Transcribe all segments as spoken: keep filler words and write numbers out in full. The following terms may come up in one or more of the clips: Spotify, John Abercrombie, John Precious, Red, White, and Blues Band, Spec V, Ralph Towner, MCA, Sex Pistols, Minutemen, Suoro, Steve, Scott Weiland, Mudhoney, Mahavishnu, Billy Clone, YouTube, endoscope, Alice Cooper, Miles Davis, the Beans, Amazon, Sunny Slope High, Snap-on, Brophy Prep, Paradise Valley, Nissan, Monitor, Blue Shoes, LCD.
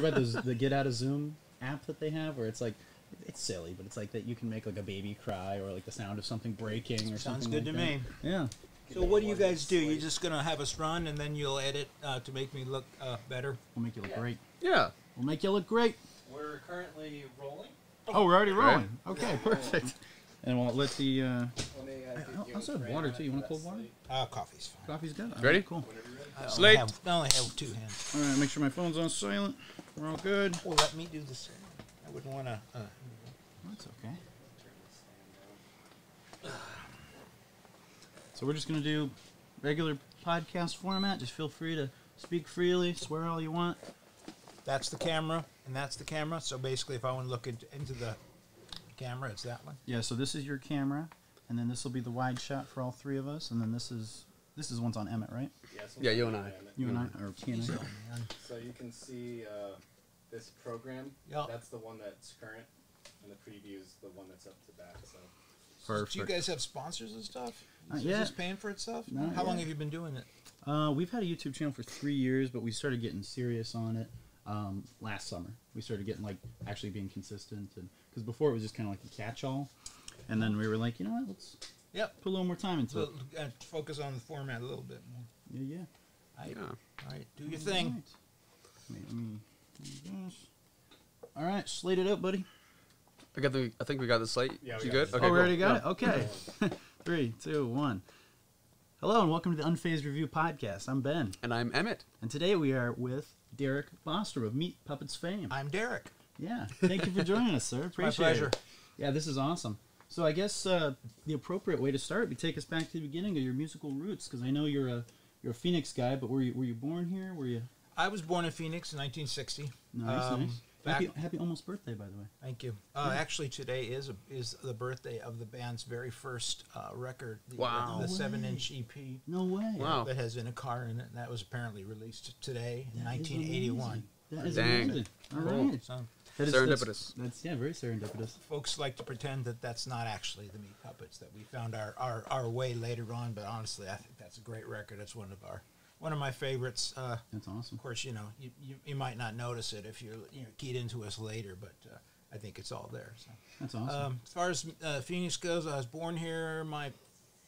hear about those, the Get Out of Zoom app that they have, where it's like, it's silly, but it's like that you can make like a baby cry or like the sound of something breaking or something. Sounds good to me. Yeah. So what do you guys do? You're just gonna have us run and then you'll edit uh, to make me look uh, better. We'll make you look great. Yeah. We'll make you look great. We're currently rolling. Oh, we're already rolling. Okay, perfect. And we'll let the. Uh, I also have water too. You want a cold water? Uh, coffee's fine. Coffee's good. All ready? Right, cool. Slate. I, I only have two hands. All right. Make sure my phone's on silent. We're all good. Well, let me do the same. I wouldn't want to. Uh, That's okay. So we're just going to do regular podcast format. Just feel free to speak freely, swear all you want. That's the camera, and that's the camera. So basically, if I want to look into, into the camera, it's that one. Yeah, so this is your camera, and then this will be the wide shot for all three of us, and then this is this is one's on Emmett, right? Yeah, yeah, you and I. You and I, or Ken. So you can see uh, this program. Yep. That's the one that's current, and the preview is the one that's up to that. So. Perfect. Do you guys have sponsors and stuff? Is just paying for it stuff? Not How yet. long have you been doing it? Uh, we've had a YouTube channel for three years, but we started getting serious on it um, last summer. We started getting, like, actually being consistent. Because before it was just kind of like a catch-all. And then we were like, you know what, let's yep. put a little more time into we'll, it. Uh, focus on the format a little bit more. Yeah, yeah. I, yeah. All right, do your all thing. Right. Let me do this. All right, slate it up, buddy. I got the. I think we got the slate. Yeah, we you good? Okay, oh, we already got yeah. it. Okay, three, two, one. Hello and welcome to the Unfazed Review Podcast. I'm Ben, and I'm Emmett, and today we are with Derek Bostrom of Meat Puppets fame. I'm Derek. Yeah, thank you for joining us, sir. Appreciate My pleasure. It. Yeah, this is awesome. So I guess uh, the appropriate way to start would take us back to the beginning of your musical roots, because I know you're a you're a Phoenix guy, but were you were you born here? Were you? I was born in Phoenix in nineteen sixty. Nice. Um, nice. Happy, happy almost birthday, by the way. Thank you. Uh, yeah. Actually, today is a, is the birthday of the band's very first uh, record. The, wow. The, the no seven-inch E P. No way. Wow. That has in a car in it, and that was apparently released today that in nineteen eighty-one. That is Dang. amazing. All cool. right. So, that is, serendipitous. That's, that's, yeah, very serendipitous. Folks like to pretend that that's not actually the Meat Puppets, that we found our, our, our way later on, but honestly, I think that's a great record. It's one of our... One of my favorites. Uh, That's awesome. Of course, you know, you, you, you might not notice it if you're you know, keyed into us later, but uh, I think it's all there. So. That's awesome. Um, as far as uh, Phoenix goes, I was born here. My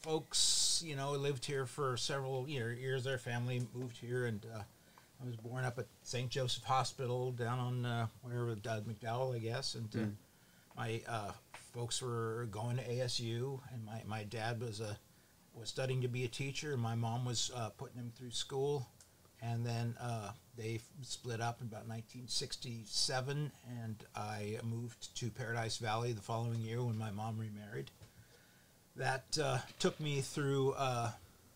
folks, you know, lived here for several you know, years. Their family moved here, and uh, I was born up at Saint Joseph Hospital down on uh, wherever Doug McDowell, I guess. And mm. uh, my uh, folks were going to A S U, and my, my dad was a was studying to be a teacher, and my mom was uh, putting him through school, and then uh, they split up in about nineteen sixty-seven, and I moved to Paradise Valley the following year when my mom remarried. That uh, took me through, uh,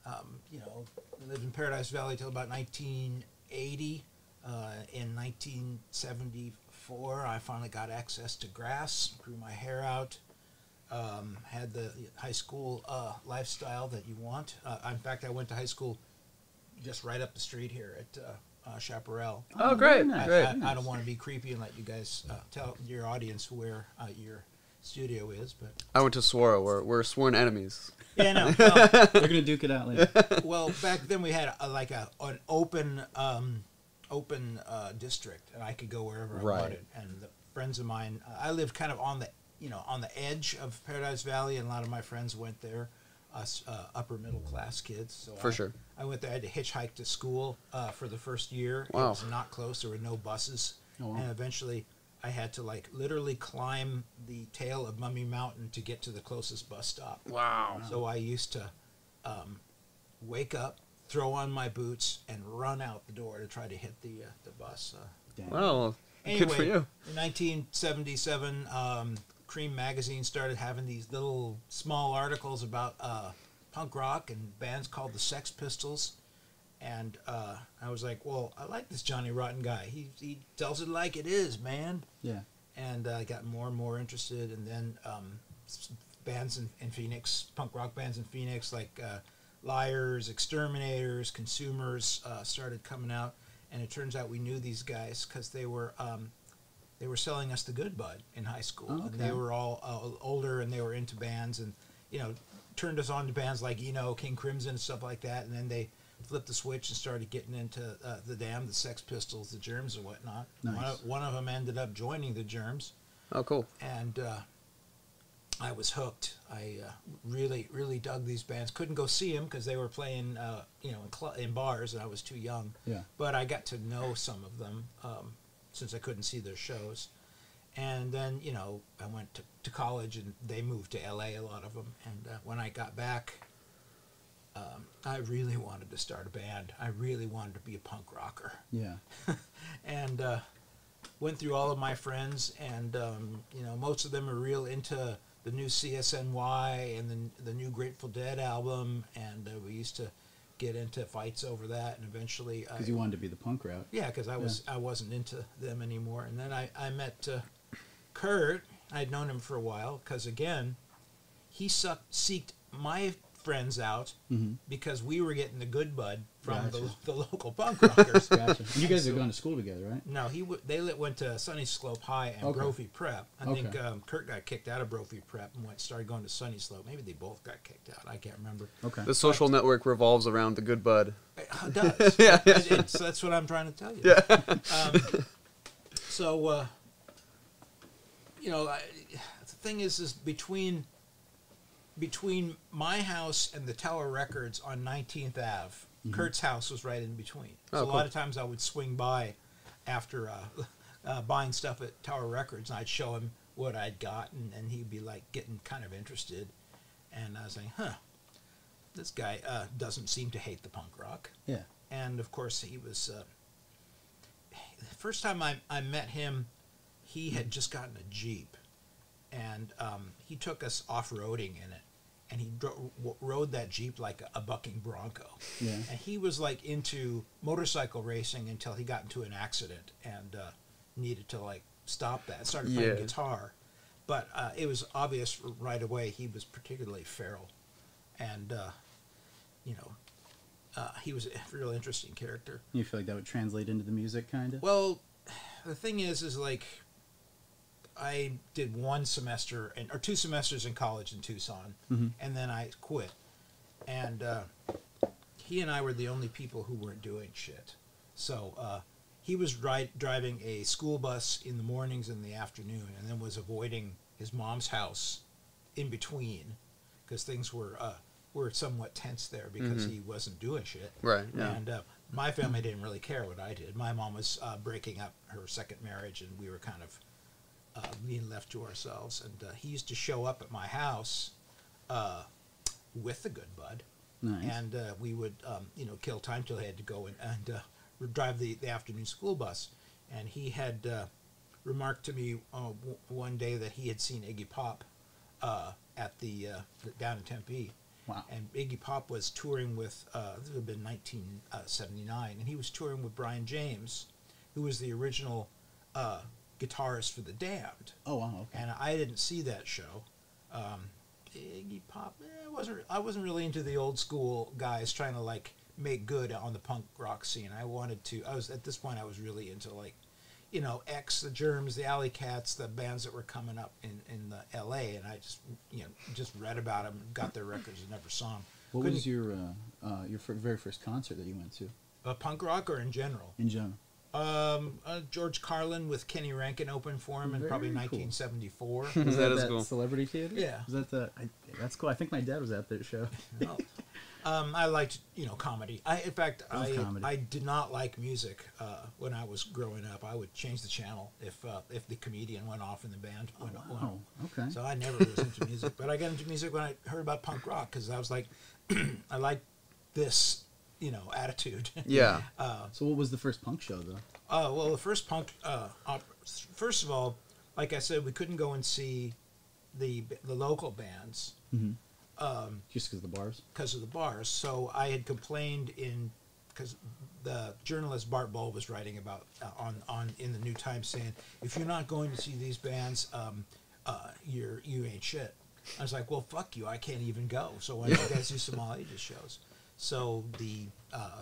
um, you know, I lived in Paradise Valley till about nineteen eighty. Uh, in nineteen seventy-four, I finally got access to grass, grew my hair out, Um, had the high school uh, lifestyle that you want. Uh, in fact, I went to high school just right up the street here at uh, uh, Chaparral. Oh, um, great. I, great. I, I don't want to be creepy and let you guys uh, tell your audience where uh, your studio is. But I went to Suoro. We're, we're sworn enemies. Yeah, no. Well, we're going to duke it out later. Well, back then we had a, like a, an open um, open uh, district, and I could go wherever right. I wanted. And the friends of mine, uh, I lived kind of on the you know, on the edge of Paradise Valley, and a lot of my friends went there, us uh, upper middle class kids. So for I, sure. I went there. I had to hitchhike to school uh, for the first year. Wow. It was not close. There were no buses. Oh, wow. And eventually I had to, like, literally climb the tail of Mummy Mountain to get to the closest bus stop. Wow. So I used to um, wake up, throw on my boots, and run out the door to try to hit the, uh, the bus. Uh, well, anyway, good for you. In nineteen seventy-seven... Um, Cream Magazine started having these little small articles about uh, punk rock and bands called the Sex Pistols, and uh, I was like, well, I like this Johnny Rotten guy. He, he tells it like it is, man. Yeah. And uh, I got more and more interested, and then um, bands in, in Phoenix, punk rock bands in Phoenix, like uh, Liars, Exterminators, Consumers uh, started coming out, and it turns out we knew these guys because they were... Um, They were selling us the Good Bud in high school. Oh, okay. And they were all uh, older, and they were into bands, and you know, turned us on to bands like you know King Crimson and stuff like that. And then they flipped the switch and started getting into uh, the Jam, the Sex Pistols, the Germs, and whatnot. Nice. One, of, one of them ended up joining the Germs. Oh, cool. And uh, I was hooked. I uh, really, really dug these bands. Couldn't go see them because they were playing, uh, you know, in, cl in bars, and I was too young. Yeah. But I got to know some of them um, since I couldn't see their shows. And then, you know, I went to, to college, and they moved to L A, a lot of them. And uh, when I got back, um, I really wanted to start a band. I really wanted to be a punk rocker. Yeah. And uh, went through all of my friends, and, um, you know, most of them are real into the new C S N Y and the, the new Grateful Dead album. And uh, we used to get into fights over that, and eventually... Because you wanted to be the punk route. Yeah, because I, was, yeah. I wasn't into them anymore. And then I, I met... Uh, Kurt, I'd known him for a while, because, again, he sucked, seeked my friends out mm-hmm. because we were getting the good bud from gotcha. the, the local punk rockers. Gotcha. You guys so, are going to school together, right? No, he w they lit, went to Sunny Slope High and okay. Brophy Prep. I okay. think um, Kurt got kicked out of Brophy Prep and went started going to Sunny Slope. Maybe they both got kicked out. I can't remember. Okay. The social but, network revolves around the good bud. It does. Yeah. It, it's, that's what I'm trying to tell you. Yeah. Um, so... Uh, You know, I, the thing is, is between between my house and the Tower Records on nineteenth Ave, mm-hmm. Kurt's house was right in between. So oh, a cool. lot of times I would swing by after uh, uh, buying stuff at Tower Records, and I'd show him what I'd gotten, and he'd be, like, getting kind of interested. And I was like, huh, this guy uh, doesn't seem to hate the punk rock. Yeah. And, of course, he was uh, – the first time I, I met him, he had just gotten a Jeep, and um, he took us off-roading in it, and he dro rode that Jeep like a, a bucking bronco. Yeah. And he was like into motorcycle racing until he got into an accident and uh, needed to like stop that. Started playing yeah. guitar, but uh, it was obvious right away he was particularly feral, and uh, you know. Uh, he was a real interesting character. You feel like that would translate into the music, kind of? Well, the thing is, is like... I did one semester in, or two semesters in college in Tucson, mm-hmm. and then I quit. And uh, he and I were the only people who weren't doing shit. So uh, he was dri driving a school bus in the mornings and the afternoon, and then was avoiding his mom's house in between because things were uh, were somewhat tense there because mm-hmm. he wasn't doing shit. Right. Yeah. And uh, my family didn't really care what I did. My mom was uh, breaking up her second marriage, and we were kind of. Uh, being left to ourselves, and uh, he used to show up at my house uh, with the good bud, nice. And uh, we would, um, you know, kill time till he had to go and, and uh, drive the, the afternoon school bus. And he had uh, remarked to me uh, w one day that he had seen Iggy Pop uh, at the uh, down in Tempe. Wow! And Iggy Pop was touring with uh, this would have been nineteen seventy-nine, and he was touring with Brian James, who was the original. Uh, guitarist for the Damned. Oh wow! Okay. And I didn't see that show. Um, Iggy Pop. Eh, wasn't I wasn't really into the old school guys trying to like make good on the punk rock scene. I wanted to. I was at this point. I was really into like, you know, X, the Germs, the Alley Cats, the bands that were coming up in in the L A. And I just you know just read about them, got their records, and never saw them. What Couldn't was your uh, uh, your very first concert that you went to? Uh, punk rock or in general? In general. Um, uh, George Carlin with Kenny Rankin opened for him in Very probably cool. nineteen seventy-four. Is that, that as cool? Celebrity Theater? Yeah. Is that the, I, that's cool. I think my dad was at that show. Well, um, I liked, you know, comedy. I, in fact, I, I, I did not like music uh, when I was growing up. I would change the channel if uh, if the comedian went off and the band went oh, wow. on. Okay. So I never was into music. But I got into music when I heard about punk rock because I was like, I like this. You know, attitude. Yeah. Uh, so, what was the first punk show, though? Oh uh, well, the first punk. Uh, first of all, like I said, we couldn't go and see the the local bands mm-hmm. um, just because of the bars. Because of the bars. So I had complained in because the journalist Bart Bull was writing about uh, on on in the New Times saying if you're not going to see these bands, um, uh, you're you ain't shit. I was like, well, fuck you, I can't even go. So why don't you guys do some all ages shows? So the, uh,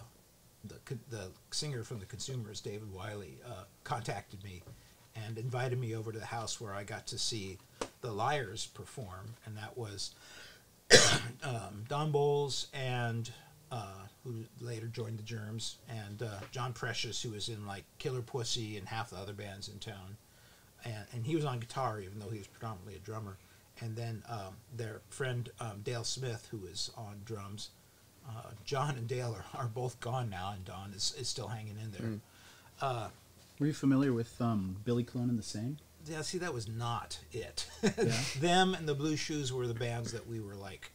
the the singer from the Consumers, David Wiley, uh, contacted me and invited me over to the house where I got to see the Liars perform, and that was um, Don Bolles and uh, who later joined the Germs, and uh, John Precious, who was in like Killer Pussy and half the other bands in town, and, and he was on guitar even though he was predominantly a drummer. And then um, their friend um, Dale Smith, who was on drums. Uh, John and Dale are, are both gone now, and Don is, is still hanging in there. Mm. Uh, Were you familiar with um, Billy Clone and the Sang? Yeah, see, that was not it. Yeah. Them and the Blue Shoes were the bands that we were, like,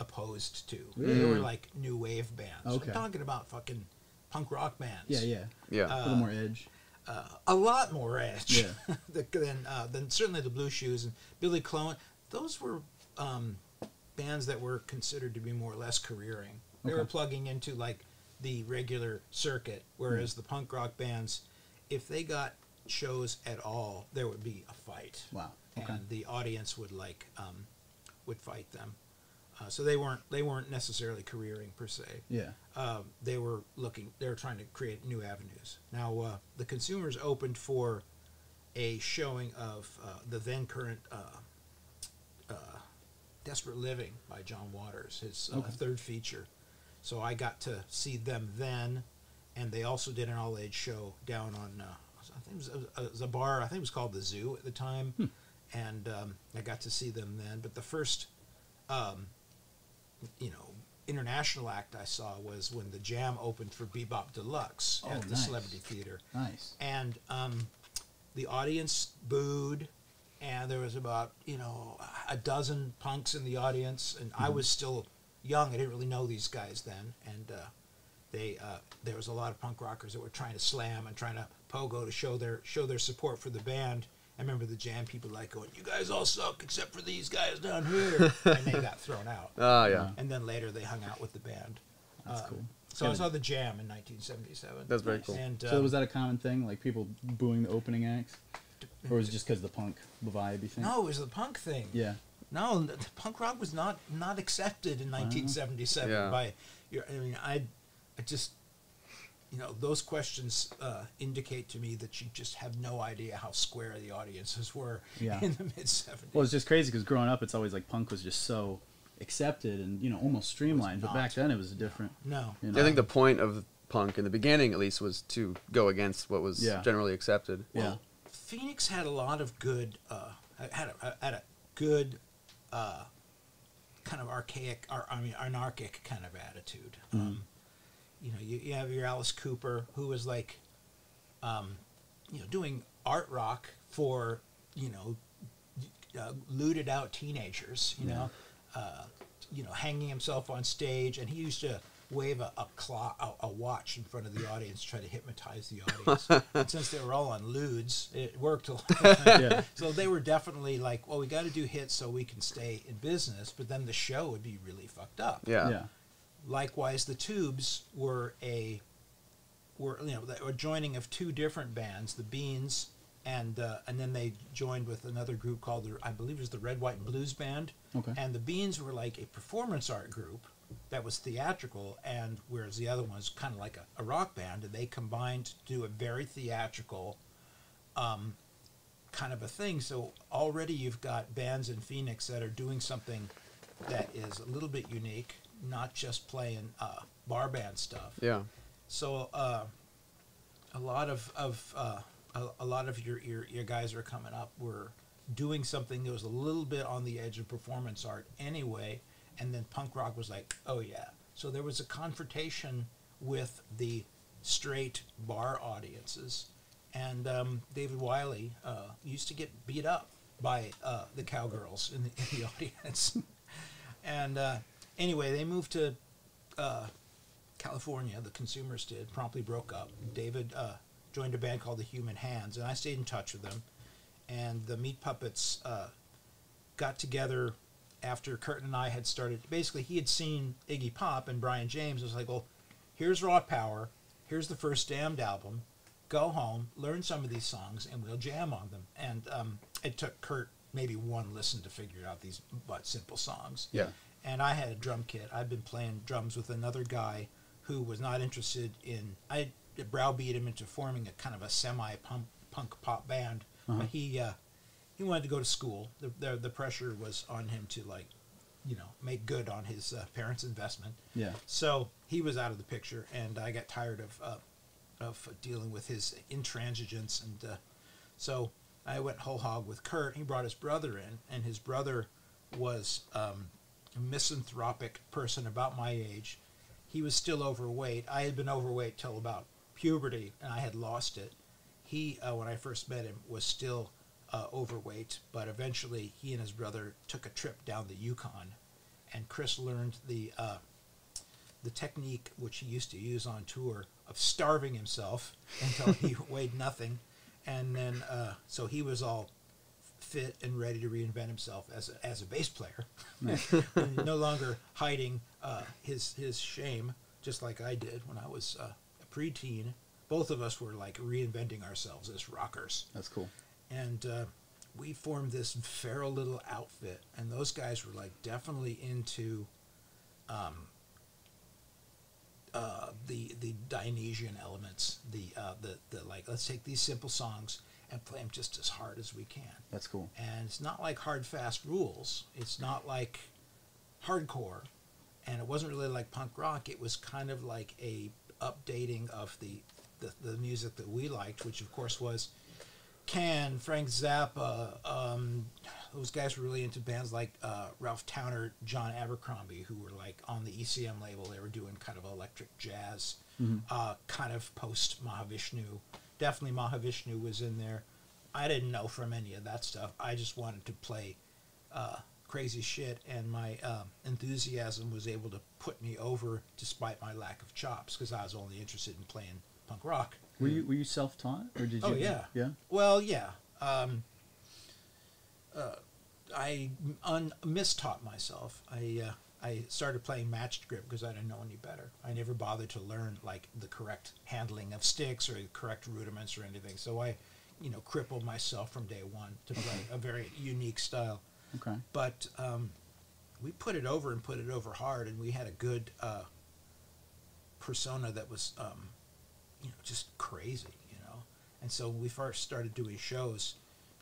opposed to. Mm. They were, like, new wave bands. Okay. I'm talking about fucking punk rock bands. Yeah, yeah. Yeah. Uh, a little more edge. Uh, a lot more edge. Yeah. than, uh, than certainly the Blue Shoes and Billy Clone. Those were um, bands that were considered to be more or less careering. They okay. were plugging into, like, the regular circuit, whereas mm. the punk rock bands, if they got shows at all, there would be a fight. Wow. Okay. And the audience would like um would fight them, uh, so they weren't they weren't necessarily careering per se. Yeah. Um, they were looking they were trying to create new avenues. Now uh, the Consumers opened for a showing of uh, the then current uh, uh, Desperate Living by John Waters, his uh, okay. third feature, so I got to see them then, and they also did an all age show down on uh, I think it was, a, it was a bar, I think it was called the Zoo at the time, hmm. and um, I got to see them then. But the first, um, you know, international act I saw was when the Jam opened for Bebop Deluxe oh, at the nice. Celebrity Theater. Nice. And um, the audience booed, and there was about, you know, a dozen punks in the audience, and mm-hmm. I was still young. I didn't really know these guys then, and uh, they uh, there was a lot of punk rockers that were trying to slam and trying to pogo to show their show their support for the band. I remember the Jam people like going, "You guys all suck except for these guys down here," and they got thrown out. Oh yeah. And then later they hung out with the band. That's um, cool. So yeah. I saw the Jam in nineteen seventy-seven. That's very nice. Cool. And, um, so was that a common thing, like people booing the opening acts, or was it just because the punk vibe? You think? No, it was the punk thing. Yeah. No, the punk rock was not not accepted in nineteen seventy-seven uh, yeah. by your. I mean, I, I just. You know, those questions uh, indicate to me that you just have no idea how square the audiences were yeah. in the mid seventies. Well, it's just crazy because growing up, it's always like punk was just so accepted and, you know, almost streamlined. But back then, it was different. No. You know? I think the point of punk, in the beginning at least, was to go against what was yeah. generally accepted. Well, yeah. Phoenix had a lot of good, uh, had, a, had a good uh, kind of archaic, or, I mean, anarchic kind of attitude. Mm. Um You know, you, you have your Alice Cooper, who was like, um, you know, doing art rock for, you know, uh, looted out teenagers, you yeah. know, uh, you know, hanging himself on stage. And he used to wave a, a clock, a, a watch in front of the audience, to try to hypnotize the audience. And since they were all on lewds, it worked a lot. yeah. So they were definitely like, well, we got to do hits so we can stay in business. But then the show would be really fucked up. Yeah. Yeah. Likewise, the Tubes were a were you know a joining of two different bands, the Beans, and uh, and then they joined with another group called the I believe it was the Red, White, and Blues Band. Okay. And the Beans were like a performance art group that was theatrical, and whereas the other one was kind of like a, a rock band, and they combined to do a very theatrical um, kind of a thing. So already you've got bands in Phoenix that are doing something that is a little bit unique. Not just playing uh, bar band stuff. Yeah. So uh, a lot of of uh, a, a lot of your, your your guys who are coming up were doing something that was a little bit on the edge of performance art anyway, and then punk rock was like, oh yeah. So there was a confrontation with the straight bar audiences, and um, David Wiley uh, used to get beat up by uh, the cowgirls in the, in the audience, and. Uh, Anyway, they moved to uh, California, the Consumers did, promptly broke up. David uh, joined a band called the Human Hands, and I stayed in touch with them. And the Meat Puppets uh, got together after Kurt and I had started. Basically, he had seen Iggy Pop and Brian James. It was like, well, here's Raw Power. Here's the first Damned album. Go home, learn some of these songs, and we'll jam on them. And um, it took Kurt maybe one listen to figure out these but simple songs. Yeah. And I had a drum kit. I'd been playing drums with another guy who was not interested in... I browbeat him into forming a kind of a semi-punk punk pop band. Uh-huh. But he uh, he wanted to go to school. The, the, the pressure was on him to, like, you know, make good on his uh, parents' investment. Yeah. So he was out of the picture, and I got tired of uh, of dealing with his intransigence, and uh, so I went whole hog with Kurt. He brought his brother in, and his brother was um, a misanthropic person about my age. He was still overweight. I had been overweight till about puberty, and I had lost it. He, uh, when I first met him, was still uh, overweight, but eventually he and his brother took a trip down the Yukon, and Chris learned the uh, the technique, which he used to use on tour, of starving himself until he weighed nothing. And then, uh, so he was all fit and ready to reinvent himself as a, as a bass player, and no longer hiding uh, his his shame, just like I did when I was uh, a preteen. Both of us were like reinventing ourselves as rockers. That's cool. And uh, we formed this feral little outfit, and those guys were like definitely into um, uh, the the Dionysian elements. The uh, the the like, let's take these simple songs and play them just as hard as we can. That's cool. And it's not like hard fast rules. It's not like hardcore, and it wasn't really like punk rock. It was kind of like a updating of the the, the music that we liked, which of course was Can, Frank Zappa. Um, those guys were really into bands like uh, Ralph Towner, John Abercrombie, who were like on the E C M label. They were doing kind of electric jazz, mm-hmm. uh, kind of post Mahavishnu. Definitely Mahavishnu was in there. I didn't know from any of that stuff. I just wanted to play uh, crazy shit, and my um, enthusiasm was able to put me over despite my lack of chops, because I was only interested in playing punk rock. Were you were you self-taught, or did you? Oh yeah, yeah. Well, yeah. Um, uh, I un mistaught myself. I uh, I started playing matched grip because I didn't know any better. I never bothered to learn like the correct handling of sticks or the correct rudiments or anything. So I, you know, crippled myself from day one to play a very unique style. Okay. But um, we put it over and put it over hard, and we had a good uh, persona that was. Um, You know, just crazy, you know. And so when we first started doing shows,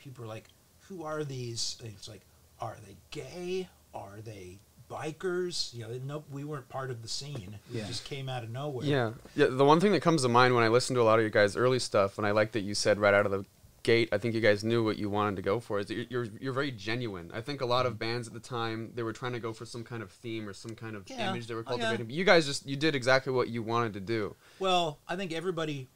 people were like, who are these? And it's like, are they gay? Are they bikers? You know, no, we weren't part of the scene. We yeah. just came out of nowhere. Yeah. yeah. The one thing that comes to mind when I listen to a lot of your guys' early stuff, and I like that you said right out of the gate, I think you guys knew what you wanted to go for, is that you're, you're very genuine. I think a lot of bands at the time, they were trying to go for some kind of theme or some kind of yeah. image they were cultivating. Okay. You guys just, you did exactly what you wanted to do. Well, I think everybody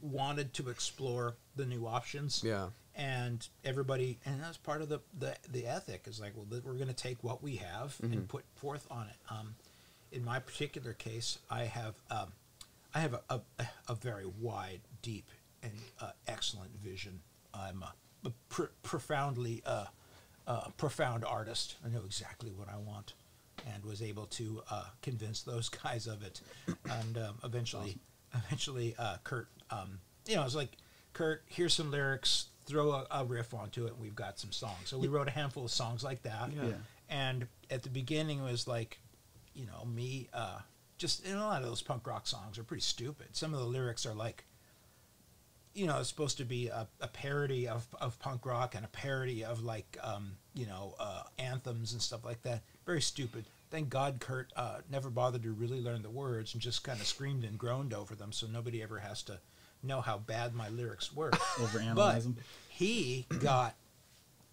wanted to explore the new options. Yeah. And everybody, and that's part of the, the, the ethic, is like, well, we're going to take what we have mm-hmm. and put forth on it. Um, in my particular case, I have, um, I have a, a, a very wide, deep, and uh, excellent vision. I'm a, a pr profoundly uh, uh, profound artist. I know exactly what I want, and was able to uh, convince those guys of it. And um, eventually, awesome. eventually, uh, Kurt, um, you know, I was like, Kurt, here's some lyrics. Throw a, a riff onto it, and we've got some songs. So we wrote a handful of songs like that. Yeah. Yeah. And at the beginning, it was like, you know, me. Uh, just and a lot of those punk rock songs are pretty stupid. Some of the lyrics are like. You know, it's supposed to be a, a parody of, of punk rock and a parody of, like, um, you know, uh, anthems and stuff like that. Very stupid. Thank God Kurt uh, never bothered to really learn the words and just kind of screamed and groaned over them, so nobody ever has to know how bad my lyrics were. Overanalyze them. But he got,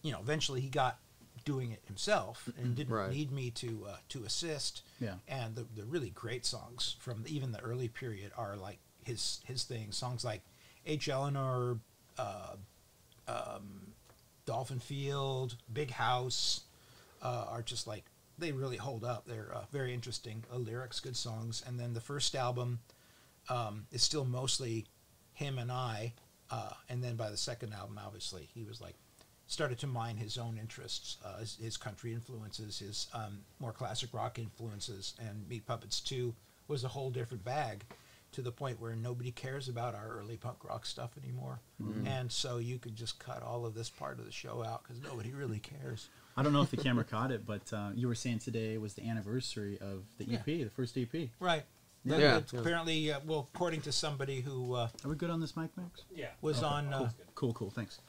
you know, eventually he got doing it himself and didn't right. need me to uh, to assist. Yeah. And the, the really great songs from even the early period are, like, his, his thing. Songs like H. Eleanor, uh, um, Dolphin Field, Big House uh, are just like, they really hold up. They're uh, very interesting uh, lyrics, good songs. And then the first album um, is still mostly him and I. Uh, and then by the second album, obviously, he was like, started to mine his own interests, uh, his, his country influences, his um, more classic rock influences, and Meat Puppets two was a whole different bag, to the point where nobody cares about our early punk rock stuff anymore. Mm-hmm. And so you could just cut all of this part of the show out because nobody really cares. I don't know if the camera caught it, but uh, you were saying today was the anniversary of the E P, yeah. the first E P. Right. Yeah. yeah. Apparently, uh, well, according to somebody who... Uh, Are we good on this mic, Max? Yeah. Was okay. on... Uh, cool. cool, cool, thanks.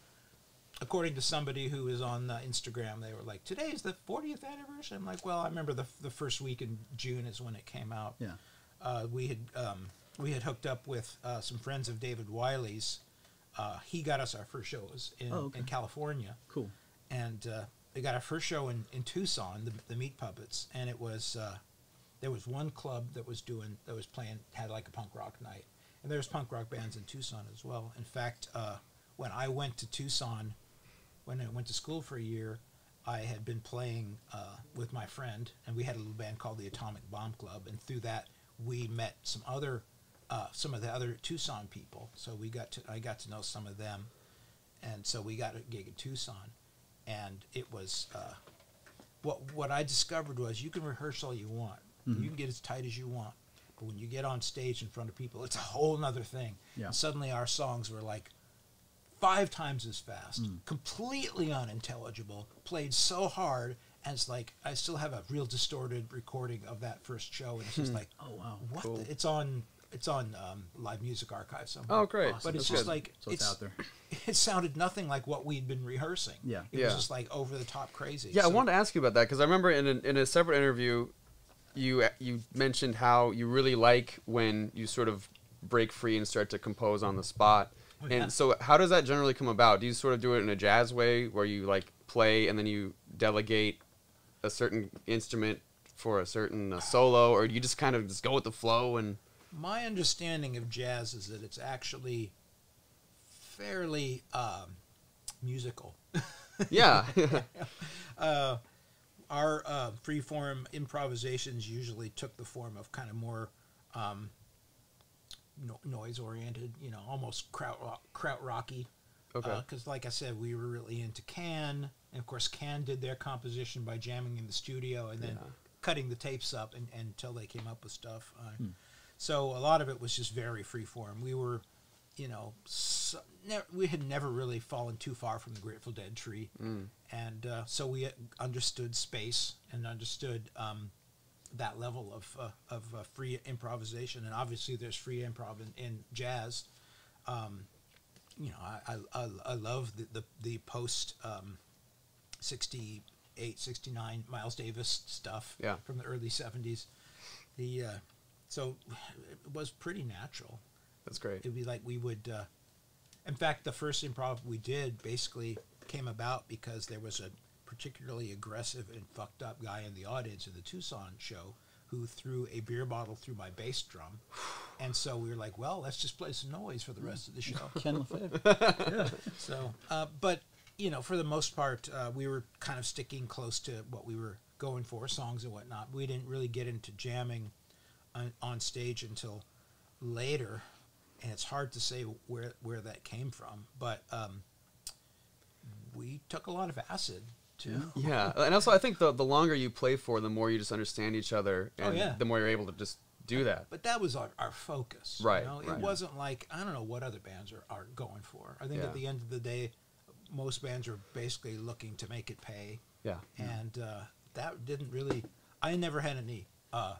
according to somebody who is on uh, Instagram, they were like, today is the fortieth anniversary. I'm like, well, I remember the, the first week in June is when it came out. Yeah. Uh, we had um, we had hooked up with uh, some friends of David Wiley's. Uh, he got us our first shows in, oh, okay. in California. Cool. And uh, they got our first show in, in Tucson, the, the Meat Puppets, and it was uh, there was one club that was doing that was playing had like a punk rock night, and there was punk rock bands in Tucson as well. In fact, uh, when I went to Tucson, when I went to school for a year, I had been playing uh, with my friend, and we had a little band called the Atomic Bomb Club, and through that we met some other, uh, some of the other Tucson people. So we got to, I got to know some of them, and so we got a gig in Tucson, and it was, uh, what what I discovered was you can rehearse all you want, mm-hmm. you can get as tight as you want, but when you get on stage in front of people, it's a whole nother thing. Yeah. And suddenly our songs were like five times as fast, mm. completely unintelligible, played so hard. And it's like, I still have a real distorted recording of that first show. And it's just like, oh, wow. What cool. the, it's on It's on um, Live Music Archive somewhere. Oh, great. Awesome. But it's That's just good. like, so it's, it's out there. It sounded nothing like what we'd been rehearsing. Yeah. It yeah. was just like over the top crazy. Yeah, so I wanted to ask you about that, because I remember in a, in a separate interview, you you mentioned how you really like when you sort of break free and start to compose on the spot. Oh, yeah. And so how does that generally come about? Do you sort of do it in a jazz way where you like play and then you delegate a certain instrument for a certain uh, solo, or you just kind of just go with the flow? And my understanding of jazz is that it's actually fairly um, musical. Yeah. uh, our uh, free-form improvisations usually took the form of kind of more um, no noise-oriented, you know, almost kraut, kraut rocky. Okay. Because, uh, like I said, we were really into Can. And, of course, Can did their composition by jamming in the studio and then yeah. cutting the tapes up and, and until they came up with stuff. Uh, hmm. So a lot of it was just very freeform. We were, you know, so we had never really fallen too far from the Grateful Dead tree. Mm. And uh, so we understood space and understood um, that level of, uh, of uh, free improvisation. And obviously there's free improv in, in jazz. Um, you know, I, I, I love the, the, the post... Um, sixty-eight, sixty-nine Miles Davis stuff yeah. from the early seventies. The uh, so it was pretty natural. That's great. It'd be like we would. Uh, in fact, the first improv we did basically came about because there was a particularly aggressive and fucked up guy in the audience of the Tucson show who threw a beer bottle through my bass drum, and so we were like, well, let's just play some noise for the rest of the show. Ken LaFave. Yeah. So, uh, but. You know, for the most part, uh, we were kind of sticking close to what we were going for, songs and whatnot. We didn't really get into jamming on, on stage until later, and it's hard to say where where that came from. But um, we took a lot of acid, too. Yeah, and also I think the, the longer you play for, the more you just understand each other, and oh, yeah. the more you're able to just do that. But that was our, our focus. Right, you know? right. It wasn't like, I don't know what other bands are, are going for. I think yeah. at the end of the day, most bands are basically looking to make it pay. Yeah. And uh, that didn't really, I never had any, uh,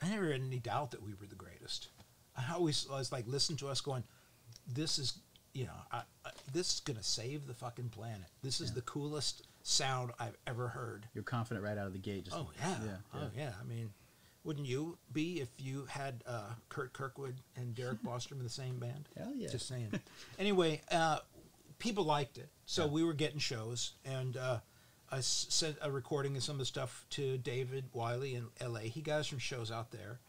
I never had any doubt that we were the greatest. I always was like, listen to us going, this is, you know, I, I, this is going to save the fucking planet. This is yeah. the coolest sound I've ever heard. You're confident right out of the gate. Just oh, yeah. yeah. Oh, yeah. I mean, wouldn't you be if you had uh, Kurt Kirkwood and Derek Bostrom in the same band? Hell yeah. Just saying. Anyway, uh, people liked it, so yeah. we were getting shows, and uh, I sent a recording of some of the stuff to David Wiley in L A He got us some shows out there,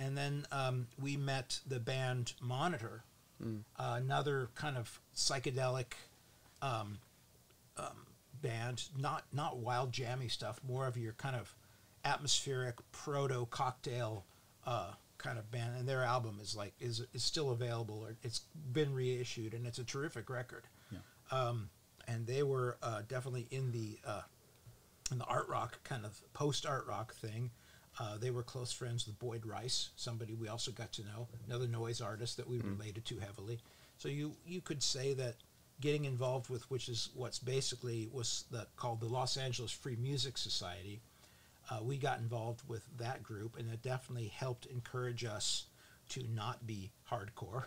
and then um, we met the band Monitor, mm. uh, another kind of psychedelic um, um, band, not not wild jammy stuff, more of your kind of atmospheric proto cocktail uh, kind of band. And their album is like is is still available, or it's been reissued, and it's a terrific record. Um, and they were uh, definitely in the uh, in the art rock kind of post art rock thing. Uh, they were close friends with Boyd Rice, somebody we also got to know, another noise artist that we mm. related to heavily. So you you could say that getting involved with, which is what's basically was the, called the Los Angeles Free Music Society. Uh, we got involved with that group, and it definitely helped encourage us to not be hardcore.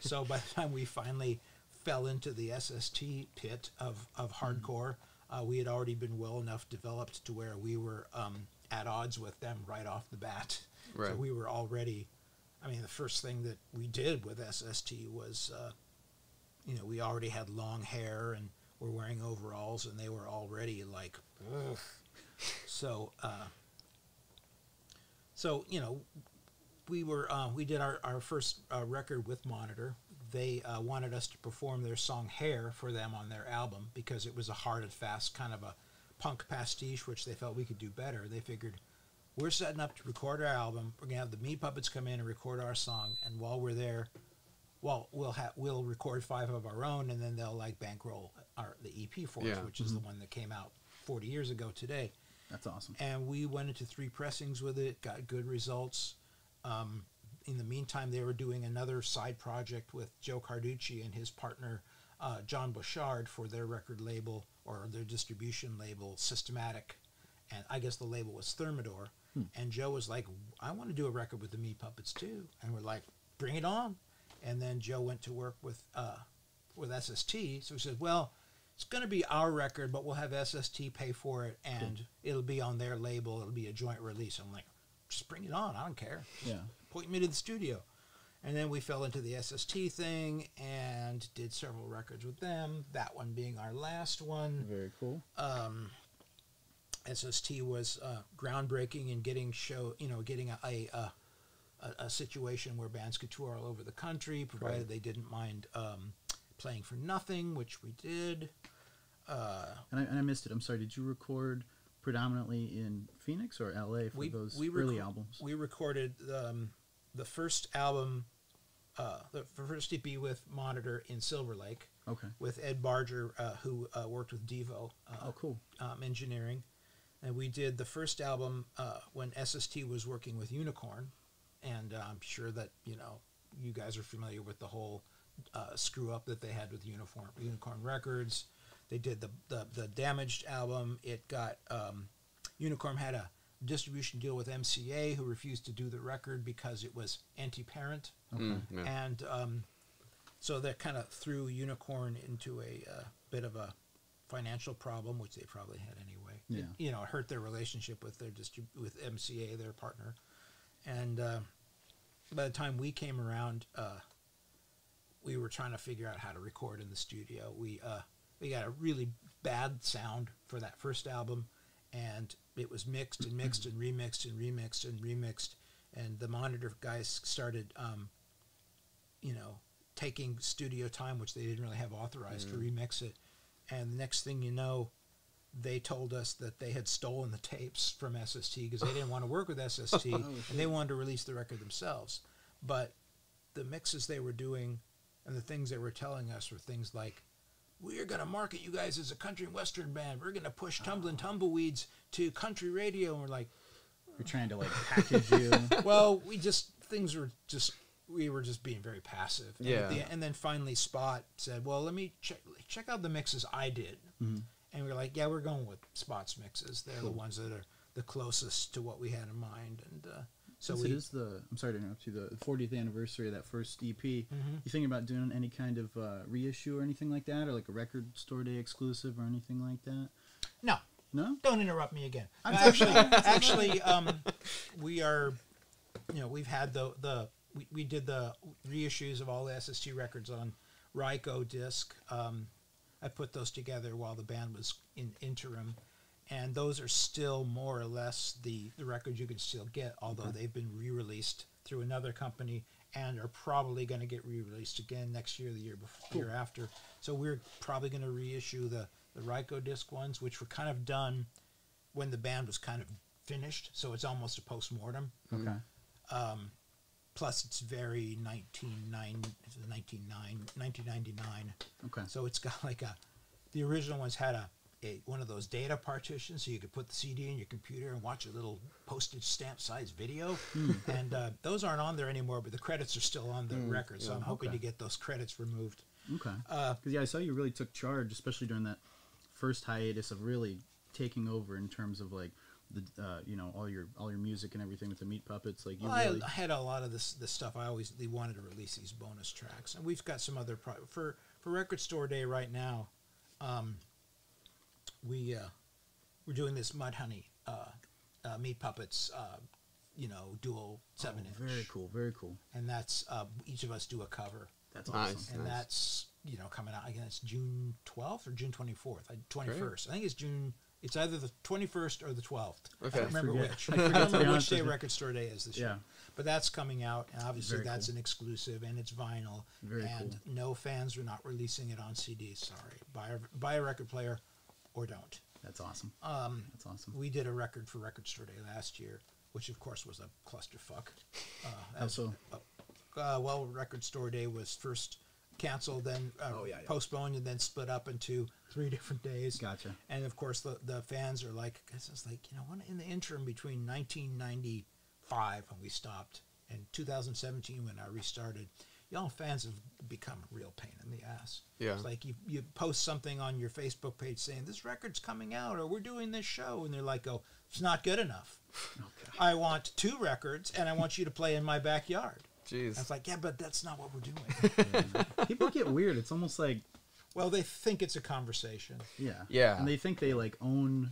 So by the time we finally fell into the S S T pit of, of hardcore. Uh, we had already been well enough developed to where we were um, at odds with them right off the bat. Right. So we were already, I mean, the first thing that we did with S S T was, uh, you know, we already had long hair and were wearing overalls, and they were already like, ugh. So, uh, so, you know, we were, uh, we did our, our first uh, record with Monitor. They uh, wanted us to perform their song Hair for them on their album because it was a hard and fast kind of a punk pastiche, which they felt we could do better. They figured, we're setting up to record our album. We're going to have the Meat Puppets come in and record our song. And while we're there, well, we'll ha we'll record five of our own, and then they'll like bankroll our, the E P for yeah. us, which mm-hmm. is the one that came out forty years ago today. That's awesome. And we went into three pressings with it, got good results. Um, in the meantime, they were doing another side project with Joe Carducci and his partner, uh, John Bouchard, for their record label or their distribution label, Systematic. And I guess the label was Thermidor. Hmm. And Joe was like, I want to do a record with the Meat Puppets, too. And we're like, bring it on. And then Joe went to work with, uh, with S S T. So he said, well, it's going to be our record, but we'll have S S T pay for it, and cool. it'll be on their label. It'll be a joint release. I'm like, just bring it on. I don't care. Just yeah. point me to the studio. And then we fell into the S S T thing and did several records with them, that one being our last one. Very cool. Um, S S T was uh, groundbreaking in getting show, you know, getting a a, a a situation where bands could tour all over the country, provided right. they didn't mind um, playing for nothing, which we did. Uh, and, I, and I missed it. I'm sorry. Did you record predominantly in Phoenix or L A for we, those we early albums? We recorded um, the first album, uh, the first E P with Monitor in Silver Lake. Okay. With Ed Barger, uh, who uh, worked with Devo. Uh, oh, cool. Um, engineering. And we did the first album uh, when S S T was working with Unicorn. And uh, I'm sure that, you know, you guys are familiar with the whole uh, screw up that they had with Uniform, Unicorn Records. They did the, the, the Damaged album. It got, um, Unicorn had a distribution deal with M C A, who refused to do the record because it was anti-parent. Okay. Mm, yeah. And um, so that kind of threw Unicorn into a uh, bit of a financial problem, which they probably had anyway. Yeah. It, you know, hurt their relationship with their distrib with M C A, their partner. And uh, by the time we came around, uh, we were trying to figure out how to record in the studio. We uh, we got a really bad sound for that first album, and it was mixed and mixed and remixed and remixed and remixed. And the Monitor guys started, um, you know, taking studio time, which they didn't really have authorized, mm-hmm. to remix it. And the next thing you know, they told us that they had stolen the tapes from S S T because they didn't want to work with S S T and they wanted to release the record themselves. But the mixes they were doing and the things they were telling us were things like, we're going to market you guys as a country and western band. We're going to push Tumbling Tumbleweeds to country radio. And we're like, we're trying to like package you. Well, we just, things were just, we were just being very passive. Yeah. And, the, and then finally Spot said, well, let me check, check out the mixes I did. Mm-hmm. And we were like, yeah, we're going with Spot's mixes. They're cool. the ones that are the closest to what we had in mind. And uh, so we, it is the, I'm sorry to interrupt you, the fortieth anniversary of that first E P. Mm-hmm. You thinking about doing any kind of uh, reissue or anything like that? Or like a record store day exclusive or anything like that? No. No? Don't interrupt me again. I'm actually, actually um, we are, you know, we've had the, the we, we did the reissues of all the S S T records on Ryko disc. Um I put those together while the band was in interim, and those are still more or less the, the records you can still get, although okay. they've been re-released through another company and are probably going to get re-released again next year, the year before, cool. year after. So we're probably going to reissue the, the Ryko disc ones, which were kind of done when the band was kind of finished, so it's almost a post-mortem. Okay. Um, plus, it's very nineteen ninety-nine. Okay. So it's got like a, the original ones had a, a one of those data partitions, so you could put the C D in your computer and watch a little postage stamp size video. Mm. And uh, those aren't on there anymore, but the credits are still on the mm, record. So yeah, I'm hoping okay. to get those credits removed. Okay. Because uh, yeah, I saw you really took charge, especially during that first hiatus, of really taking over in terms of like. The, uh, you know, all your all your music and everything with the Meat Puppets. Like, you well, really I had a lot of this this stuff. I always they wanted to release these bonus tracks, and we've got some other pro for for Record Store Day right now, um, we uh, we're doing this Mudhoney uh, uh, Meat Puppets, uh, you know, dual seven inch. Oh, very cool, very cool. And that's uh, each of us do a cover. That's awesome. Nice, and nice. That's, you know, coming out. I guess it's June twelfth or June twenty fourth, twenty first. I think it's June. It's either the twenty first or the twelfth. Okay. I don't remember I which. I don't remember which day Record Store Day is this yeah. year. But that's coming out, and obviously Very that's cool. an exclusive, and it's vinyl. Very and cool. no fans are not releasing it on C D. Sorry, buy a, buy a record player, or don't. That's awesome. Um, that's awesome. We did a record for Record Store Day last year, which of course was a clusterfuck. Uh, as, so? Uh, well, Record Store Day was first canceled, then uh, oh, yeah, yeah. postponed, and then split up into three different days. Gotcha. And of course, the the fans are like, because it's like, you know, in the interim between nineteen ninety-five when we stopped and two thousand seventeen when I restarted, y'all fans have become a real pain in the ass. Yeah. It's like you, you post something on your Facebook page saying this record's coming out or we're doing this show, and they're like, oh, it's not good enough. Okay. I want two records and I want you to play in my backyard. Jeez. And it's like, yeah, but that's not what we're doing. Yeah. People get weird. It's almost like, well, they think it's a conversation. Yeah. Yeah. And they think they like own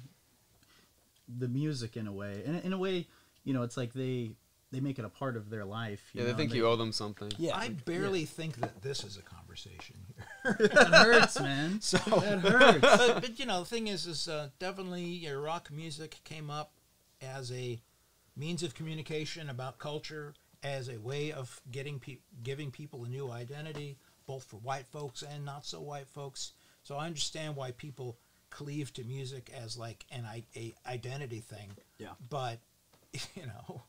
the music in a way. And in a way, you know, it's like they they make it a part of their life. You yeah, know? they think they, you owe them something. Yeah, I barely yeah. think that this is a conversation here. That hurts, man. So that hurts. But, but you know, the thing is, is uh, definitely uh, rock music came up as a means of communication about culture, as a way of getting pe giving people a new identity, both for white folks and not so white folks. So I understand why people cleave to music as like an I a identity thing. Yeah, but. You know,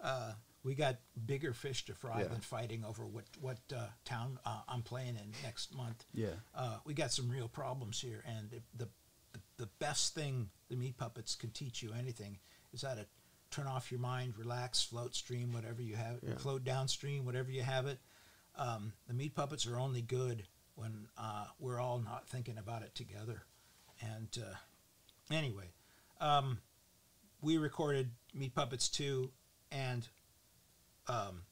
uh, we got bigger fish to fry yeah. than fighting over what what uh, town uh, I'm playing in next month. Yeah, uh, we got some real problems here, and it, the, the the best thing the Meat Puppets can teach you anything is how to turn off your mind, relax, float stream, whatever you have, yeah. float downstream, whatever you have it. Um, the Meat Puppets are only good when uh, we're all not thinking about it together. And uh, anyway. Um, We recorded Meat Puppets two and um,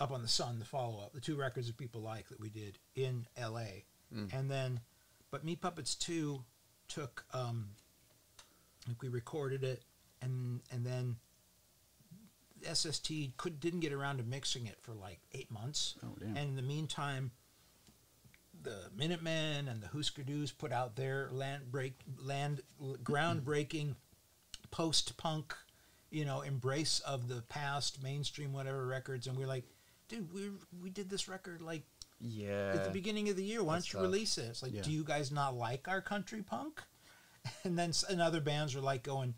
Up on the Sun, the follow-up, the two records that people like that we did in L A Mm. And then, but Meat Puppets two took, um, like we recorded it, and and then S S T could, didn't get around to mixing it for like eight months. Oh, damn. And in the meantime, the Minutemen and the Husker Du's put out their land break, land groundbreaking post-punk, you know, embrace of the past, mainstream, whatever records, and we're like, dude, we we did this record like yeah at the beginning of the year. Why That's don't you tough. release it? It's like, yeah. do you guys not like our country punk? And then and other bands are like going,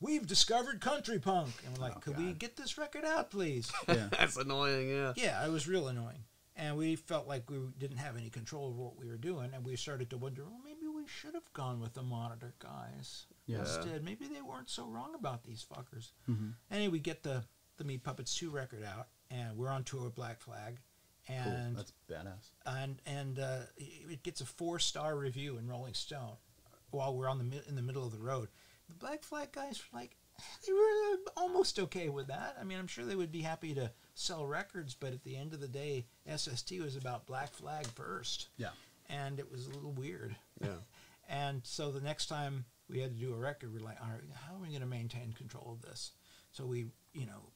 we've discovered country punk, and we're like, oh, could God. we get this record out, please? Yeah. That's annoying. Yeah, yeah, it was real annoying, and we felt like we didn't have any control of what we were doing, and we started to wonder, well, maybe we should have gone with the Monitor guys. Yeah. Instead, maybe they weren't so wrong about these fuckers. Mm-hmm. Anyway, we get the the Meat Puppets two record out, and we're on tour with Black Flag, and cool. that's badass. And and uh, it gets a four star review in Rolling Stone while we're on the in the middle of the road. The Black Flag guys were like, they were almost okay with that. I mean, I'm sure they would be happy to sell records, but at the end of the day, S S T was about Black Flag first. Yeah, and it was a little weird. Yeah, and so the next time we had to do a record, we're like, all right, how are we going to maintain control of this? So we, you know,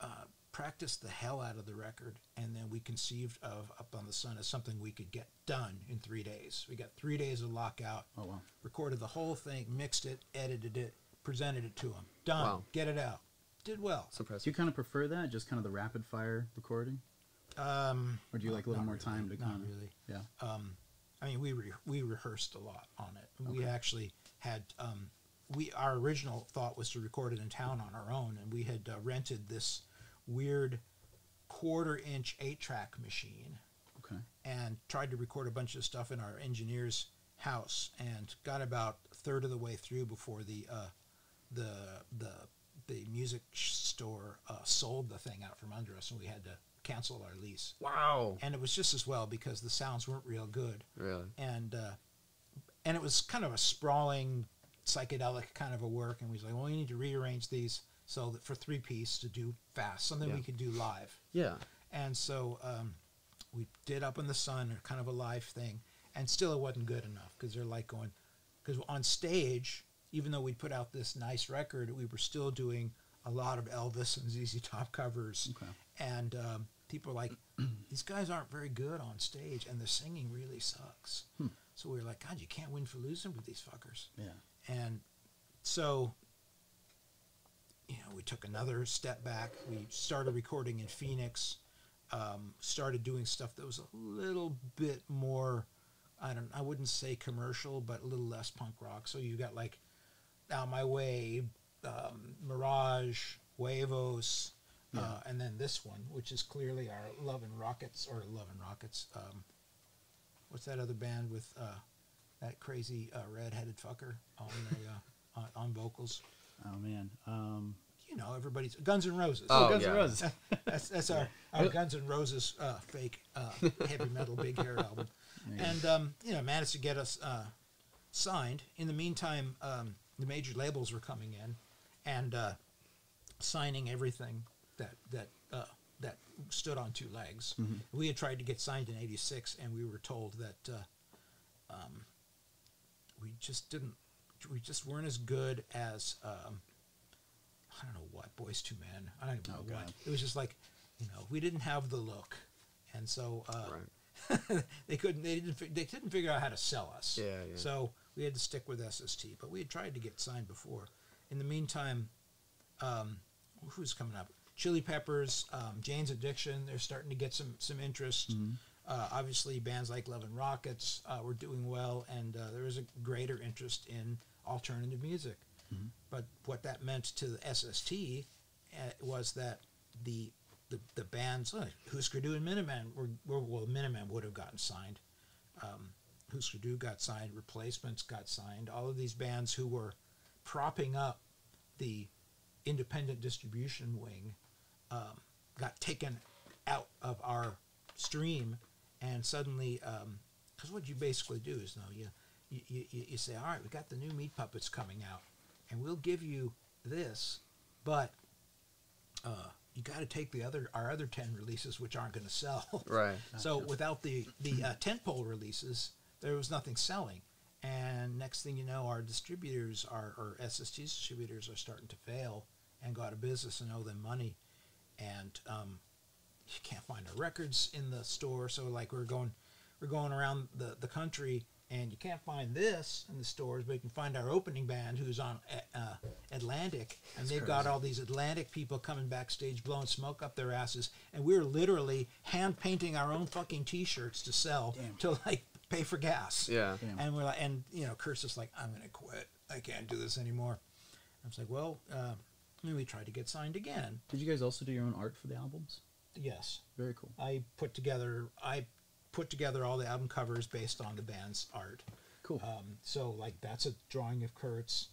uh, practiced the hell out of the record, and then we conceived of Up on the Sun as something we could get done in three days. We got three days of lockout, oh, wow. recorded the whole thing, mixed it, edited it, presented it to them. Done. Wow. Get it out. Did well. Impressive. Do you kind of prefer that, just kind of the rapid-fire recording? Um, or do you like a little more really. time to kind of... Not really. Yeah. Um, I mean, we, re we rehearsed a lot on it. Okay. We actually... had um, we our original thought was to record it in town on our own, and we had uh, rented this weird quarter-inch eight-track machine, okay, and tried to record a bunch of stuff in our engineer's house, and got about a third of the way through before the uh, the the the music store uh, sold the thing out from under us, and we had to cancel our lease. Wow! And it was just as well because the sounds weren't real good. Really, and. Uh, And it was kind of a sprawling, psychedelic kind of a work. And we was like, well, we need to rearrange these so that for three piece to do fast, something yeah. we could do live. Yeah. And so um, we did Up in the Sun, or kind of a live thing, and still it wasn't good enough, because they're like going, because on stage, even though we put out this nice record, we were still doing a lot of Elvis and Z Z Top covers. Okay. And um, people were like, these guys aren't very good on stage, and the singing really sucks. Hmm. So we were like, God, you can't win for losing with these fuckers. Yeah. And so, you know, we took another step back. We started recording in Phoenix, um, started doing stuff that was a little bit more, I don't, I wouldn't say commercial, but a little less punk rock. So you got like Out My Way, um, Mirage, Huevos, yeah. uh, and then this one, which is clearly our Love and Rockets, or Love and Rockets. Um, what's that other band with uh, that crazy uh, red-headed fucker on the uh, on, on vocals? Oh man, um, you know, everybody's Guns N' Roses. Oh, oh Guns yeah. N' Roses. that's that's our, our Guns N' Roses uh, fake uh, heavy metal big hair album. Nice. And um, you know, managed to get us uh, signed. In the meantime, um, the major labels were coming in and uh, signing everything that that uh, that stood on two legs. Mm-hmm. We had tried to get signed in eighty-six, and we were told that uh, um, we just didn't. We just weren't as good as um, I don't know what Boys Two Men. I don't even know oh, what. God. It was just like, you know, we didn't have the look, and so uh, right. they couldn't. They didn't. They didn't figure out how to sell us. Yeah, yeah. So we had to stick with S S T. But we had tried to get signed before. In the meantime, um, who's coming up? Chili Peppers, um, Jane's Addiction. They're starting to get some some interest. Mm-hmm. Uh, obviously, bands like Love and Rockets uh, were doing well, and uh, there was a greater interest in alternative music. Mm-hmm. But what that meant to the S S T uh, was that the the, the bands, uh, Husker Du and Miniman, were, were, well, Miniman would have gotten signed. Um, Husker Du got signed, Replacements got signed, all of these bands who were propping up the independent distribution wing um, got taken out of our stream. And suddenly, because um, what you basically do is, no, you, you, you, you say, all right, we got the new Meat Puppets coming out, and we'll give you this, but uh, you got to take the other our other ten releases, which aren't going to sell. Right. So without the the uh, tentpole releases, there was nothing selling. And next thing you know, our distributors, our or S S T distributors, are starting to fail and go out of business and owe them money, and um, you can't find our records in the store. So like we're going, we're going around the, the country, and you can't find this in the stores, but you can find our opening band who's on uh, Atlantic, and That's they've crazy. got all these Atlantic people coming backstage blowing smoke up their asses, and we're literally hand painting our own fucking T-shirts to sell Damn. to like pay for gas. Yeah, Damn. and we're like, and you know, Kurt's is like, I'm gonna quit. I can't do this anymore. I was like, well, uh, maybe we tried to get signed again. Did you guys also do your own art for the albums? Yes. Very cool. I put together I put together all the album covers based on the band's art. Cool. Um, so like that's a drawing of Kurt's,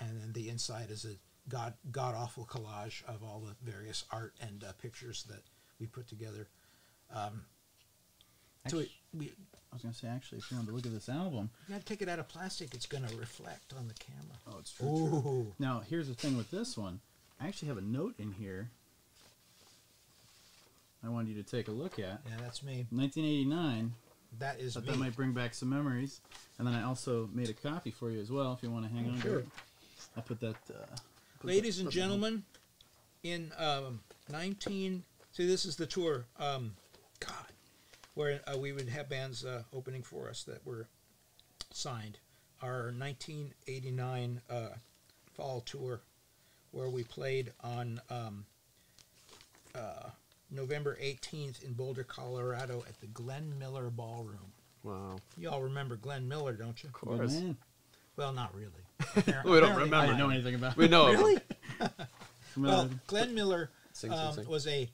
and then the inside is a god god awful collage of all the various art and uh, pictures that we put together. Um, actually, so we, we I was gonna say actually, if you want to look at this album, you gotta take it out of plastic. It's gonna reflect on the camera. Oh, it's true. Ooh. True. Now here's the thing with this one. I actually have a note in here I wanted you to take a look at. Yeah, that's me. nineteen eighty-nine. That is me. That might bring back some memories. And then I also made a copy for you as well, if you want to hang on to it. I put that... Uh, put Ladies that, and gentlemen, in um, nineteen... See, this is the tour. Um, God. Where uh, we would have bands uh, opening for us that were signed. Our nineteen eighty-nine uh, fall tour, where we played on... Um, uh, November eighteenth in Boulder, Colorado at the Glenn Miller Ballroom. Wow. You all remember Glenn Miller, don't you? Of course. Yeah. Well, not really. we don't remember. I didn't know anything about it. We know. Really? Well, Glenn Miller sing, sing, um, sing. was a...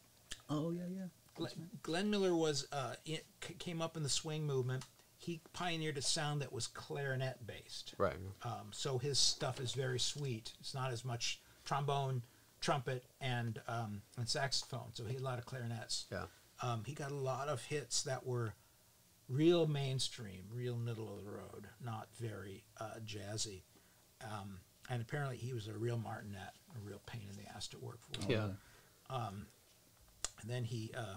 Oh, yeah, yeah. Glenn, Glenn Miller was uh, it came up in the swing movement. He pioneered a sound that was clarinet-based. Right. Um, so his stuff is very sweet. It's not as much trombone... trumpet and um, and saxophone, so he had a lot of clarinets. Yeah, um, he got a lot of hits that were real mainstream, real middle of the road, not very uh, jazzy. Um, and apparently, he was a real martinet, a real pain in the ass to work for. Yeah. Um, and then he uh,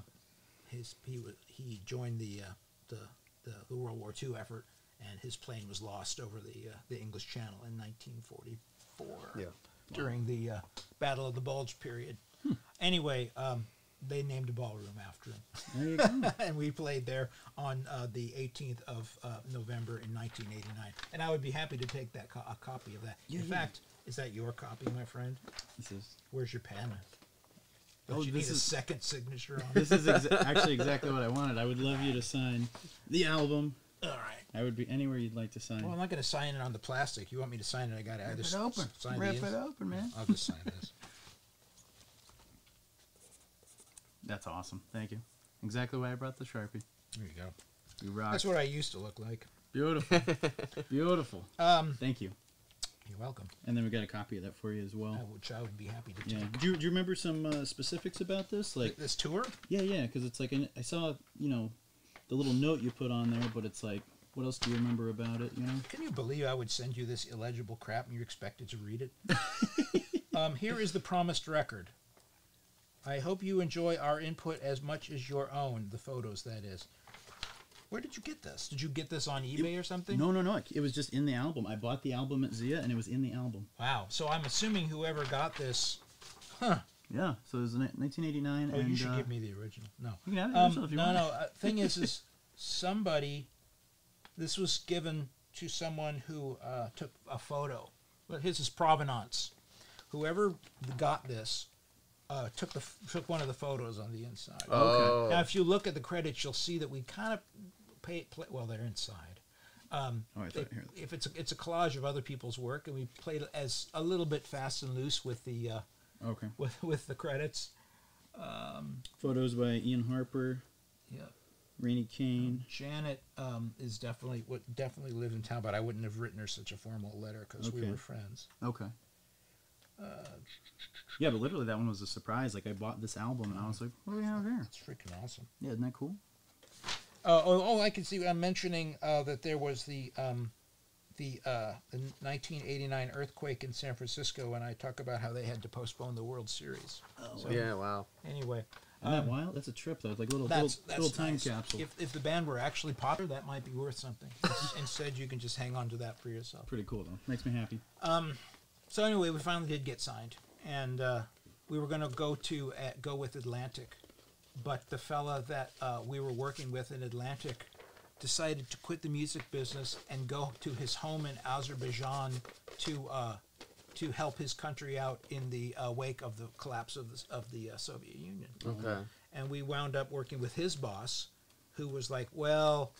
his he was he joined the uh, the, the the World War Two effort, and his plane was lost over the uh, the English Channel in nineteen forty-four. Yeah. During the uh, Battle of the Bulge period. Hmm. Anyway, um, they named a ballroom after him. There you go. And we played there on uh, the eighteenth of November in nineteen eighty-nine. And I would be happy to take that co a copy of that. Yeah, in yeah. fact, is that your copy, my friend? This is. Where's your pen? Don't oh, you this need is, a second signature on this? This is exa actually exactly what I wanted. I would love you to sign the album. All right. I would be anywhere you'd like to sign. Well, I'm not going to sign it on the plastic. You want me to sign it? I got to either it open. Sign Rip these. it open, man. I'll just sign this. That's awesome. Thank you. Exactly why I brought the Sharpie. There you go. You rock. That's what I used to look like. Beautiful. Beautiful. Um, Thank you. You're welcome. And then we got a copy of that for you as well. Uh, which I would be happy to take. Yeah. Do you, do you remember some uh, specifics about this? Like this tour? Yeah, yeah. Because it's like an, I saw, you know, the little note you put on there, but it's like, what else do you remember about it? You know? Can you believe I would send you this illegible crap and you're expected to read it? um, here is the promised record. I hope you enjoy our input as much as your own. The photos, that is. Where did you get this? Did you get this on eBay it, or something? No, no, no. It was just in the album. I bought the album at Zia, and it was in the album. Wow. So I'm assuming whoever got this, huh? Yeah. So it was nineteen eighty-nine. Oh, and, you should uh, give me the original. No. You can have it um, yourself if you no, want. No, no. Uh, thing is, is somebody. This was given to someone who uh, took a photo. But his is provenance. Whoever got this uh, took the took one of the photos on the inside. Oh. Okay. Now, if you look at the credits, you'll see that we kind of pay, play. Well, they're inside. Um, oh, I thought it, if it's a, it's a collage of other people's work, and we played as a little bit fast and loose with the uh, okay with with the credits. Um, photos by Ian Harper. Yeah. Rainey Kane. Janet um, is definitely would definitely lived in town, but I wouldn't have written her such a formal letter because okay. we were friends. Okay. Uh, yeah, but literally that one was a surprise. Like I bought this album and I was like, "What do we have here?" It's freaking awesome. Yeah, isn't that cool? Uh, oh, oh, I can see. I'm mentioning uh, that there was the um, the, uh, the nineteen eighty-nine earthquake in San Francisco, and I talk about how they had to postpone the World Series. Oh, so, yeah! Wow. Anyway. Isn't that wild? That's a trip, though. It's like a little, that's, little, that's little time nice. capsule. If, if the band were actually popular, that might be worth something. Instead, you can just hang on to that for yourself. Pretty cool, though. Makes me happy. Um, so anyway, we finally did get signed, and uh, we were going to go to uh, go with Atlantic, but the fella that uh, we were working with in Atlantic decided to quit the music business and go to his home in Azerbaijan to uh, to help his country out in the uh, wake of the collapse of the, of the uh, Soviet Union. Okay. And we wound up working with his boss, who was like, well,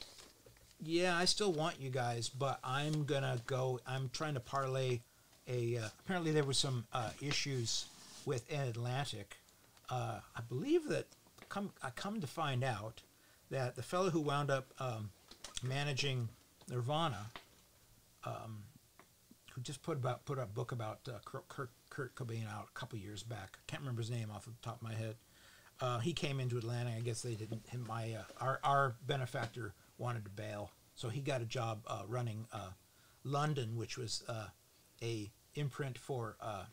yeah, I still want you guys, but I'm going to go, I'm trying to parlay a, uh, apparently there were some uh, issues with Atlantic. Uh, I believe that, come, I come to find out that the fellow who wound up um, managing Nirvana, um, who just put about put a book about uh, Kurt, Kurt Cobain out a couple years back. I can't remember his name off the top of my head. Uh, he came into Atlantic. I guess they didn't. Him, my uh, our our benefactor wanted to bail, so he got a job uh, running uh, London, which was uh, a imprint for uh,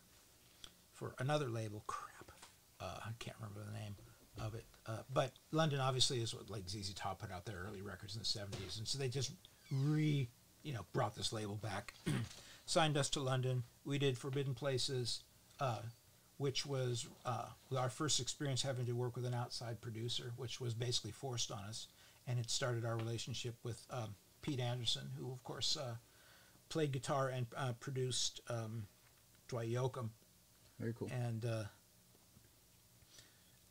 for another label. Crap, uh, I can't remember the name of it. Uh, but London obviously is what like Z Z Top put out their early records in the seventies, and so they just re you know brought this label back. Signed us to London. We did Forbidden Places, uh, which was uh, our first experience having to work with an outside producer, which was basically forced on us. And it started our relationship with um, Pete Anderson, who, of course, uh, played guitar and uh, produced um, Dwight Yoakam. Very cool. And, uh,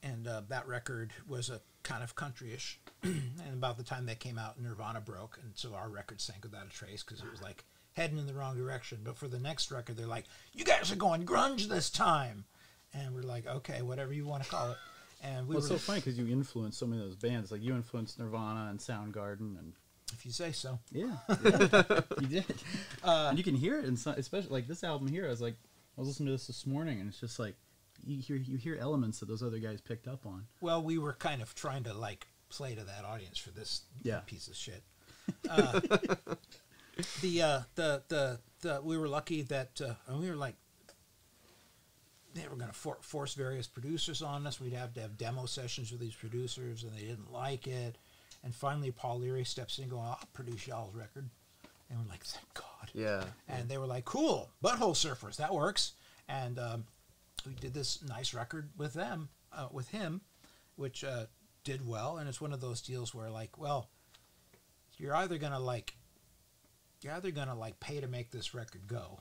and uh, that record was a kind of country-ish. And about the time that came out, Nirvana broke. And so our record sank without a trace because it was like, heading in the wrong direction. But for the next record, they're like, you guys are going grunge this time. And we're like, okay, whatever you want to call it. And we well, were it's so funny because you influenced so many of those bands. Like you influenced Nirvana and Soundgarden. And if you say so. Yeah. yeah you did. Uh, and you can hear it. In some, especially like this album here. I was like, I was listening to this this morning and it's just like, you hear, you hear elements that those other guys picked up on. Well, we were kind of trying to like play to that audience for this yeah. piece of shit. Uh, The, uh, the the the we were lucky that uh, we were like they were going to for force various producers on us. We'd have to have demo sessions with these producers, and they didn't like it. And finally, Paul Leary steps in and goes, I'll produce y'all's record. And we're like, thank God. Yeah. And they were like, cool, Butthole Surfers, that works. And um, we did this nice record with them, uh, with him, which uh, did well. And it's one of those deals where, like, well, you're either going to, like, you're either going to, like, pay to make this record go,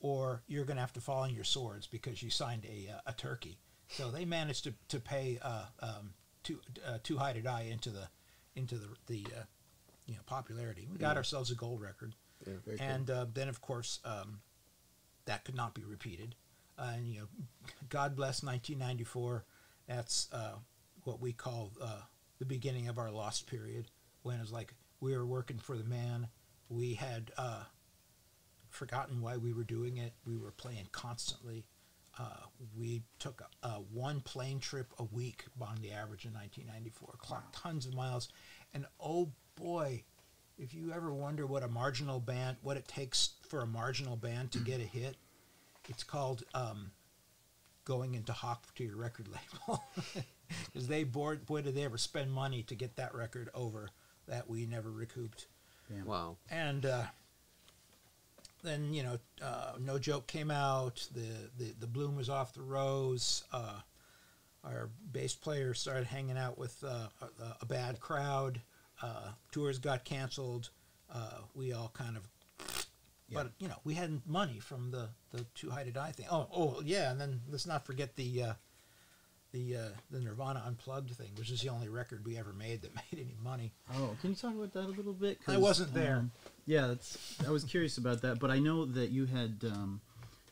or you're going to have to fall on your swords because you signed a, uh, a turkey. So they managed to, to pay uh, um, too, uh, too high to die into the, into the, the uh, you know, popularity. We got yeah. ourselves a gold record. Yeah, and cool. uh, then, of course, um, that could not be repeated. Uh, and, you know, God bless nineteen ninety-four. That's uh, what we call uh, the beginning of our lost period, when it was like we were working for the man. We had uh, forgotten why we were doing it. We were playing constantly. Uh, we took a, a one plane trip a week on the average in nineteen ninety-four, clocked tons of miles. And oh boy, if you ever wonder what a marginal band, what it takes for a marginal band to get a hit, it's called um, going into hock to your record label. Because they bored, boy, did they ever spend money to get that record over that we never recouped. Yeah. Wow. And uh, then, you know, uh, No Joke came out, the, the, the bloom was off the rose, uh, our bass player started hanging out with uh, a, a bad crowd, uh, tours got canceled, uh, we all kind of, yeah. but, you know, we had money from the, the Too High to Die thing. Oh, oh yeah, and then let's not forget the, uh, the, uh, the Nirvana Unplugged thing, which is the only record we ever made that made any money. Oh, can you talk about that a little bit? I wasn't there. Um, Yeah, that's, I was curious about that, but I know that you had, um,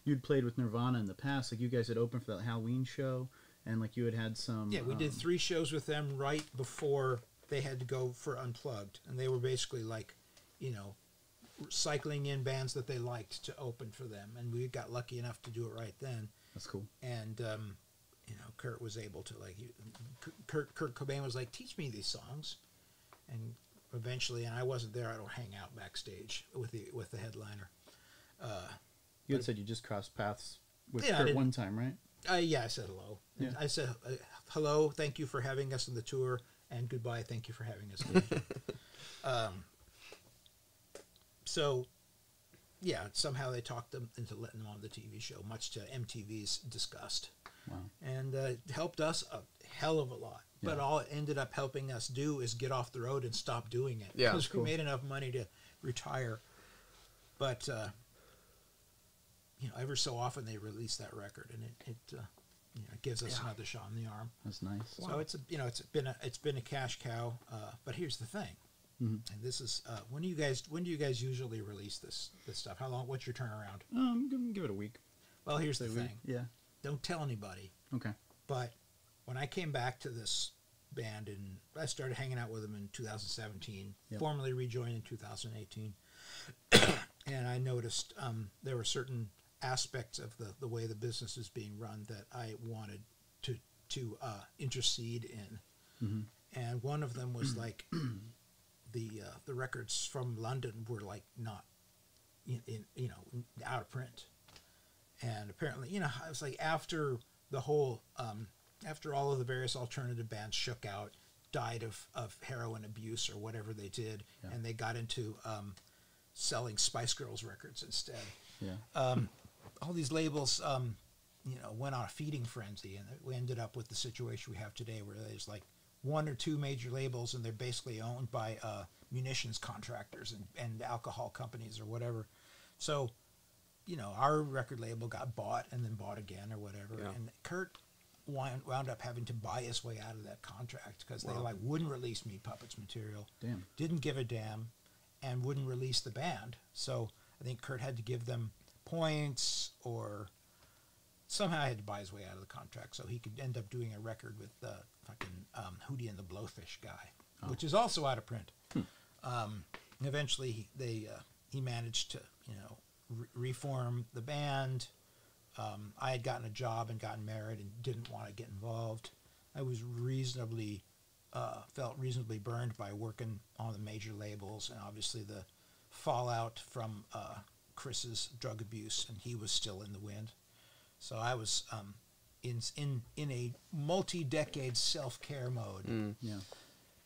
you'd played with Nirvana in the past. Like, you guys had opened for that Halloween show, and, like, you had had some... Yeah, we um, did three shows with them right before they had to go for Unplugged, and they were basically, like, you know, cycling in bands that they liked to open for them, and we got lucky enough to do it right then. That's cool. And, um, you know, Kurt was able to, like, you, Kurt, Kurt Cobain was like, teach me these songs, and... Eventually, and I wasn't there. I don't hang out backstage with the with the headliner. Uh, you had said you just crossed paths with yeah, Kurt one time, right? Uh, yeah, I said hello. Yeah. I said uh, hello. Thank you for having us on the tour, and goodbye. Thank you for having us. um, so, yeah, somehow they talked them into letting them on the T V show, much to M T V's disgust. Wow. And uh, it helped us a hell of a lot. But all it ended up helping us do is get off the road and stop doing it. Yeah, because we cool. made enough money to retire. But, uh, you know, ever so often they release that record, and it, it, uh, you know, it gives us yeah. another shot in the arm. That's nice. So wow. it's a, you know, it's been a, it's been a cash cow. Uh, but here's the thing, mm-hmm. and this is uh, when do you guys when do you guys usually release this this stuff? How long? What's your turnaround? Um, give, give it a week. Well, here's the thing. Yeah. Don't tell anybody. Okay. But when I came back to this band, and I started hanging out with them in two thousand seventeen, yep. formally rejoined in two thousand eighteen, and I noticed um, there were certain aspects of the, the way the business is being run that I wanted to, to uh, intercede in. Mm-hmm. And one of them was like the, uh, the records from London were like not, in, in, you know, out of print. And apparently, you know, I was like after the whole... Um, After all of the various alternative bands shook out, died of, of heroin abuse or whatever they did, yeah. and they got into um, selling Spice Girls records instead. Yeah. Um, all these labels, um, you know, went on a feeding frenzy, and we ended up with the situation we have today, where there's like one or two major labels, and they're basically owned by uh, munitions contractors and, and alcohol companies or whatever. So, you know, our record label got bought and then bought again or whatever. Yeah. And Kurt wound up having to buy his way out of that contract because wow. they like wouldn't release Meat Puppets material, damn. Didn't give a damn, and wouldn't release the band. So I think Kurt had to give them points, or somehow I had to buy his way out of the contract so he could end up doing a record with the fucking um, Hootie and the Blowfish guy, oh. which is also out of print. Hmm. Um, eventually, they uh, he managed to you know re reform the band. Um, I had gotten a job and gotten married and didn't want to get involved. I was reasonably, uh, felt reasonably burned by working on the major labels, and obviously the fallout from uh, Chris's drug abuse, and he was still in the wind. So I was um, in in in a multi-decade self-care mode. Mm, yeah.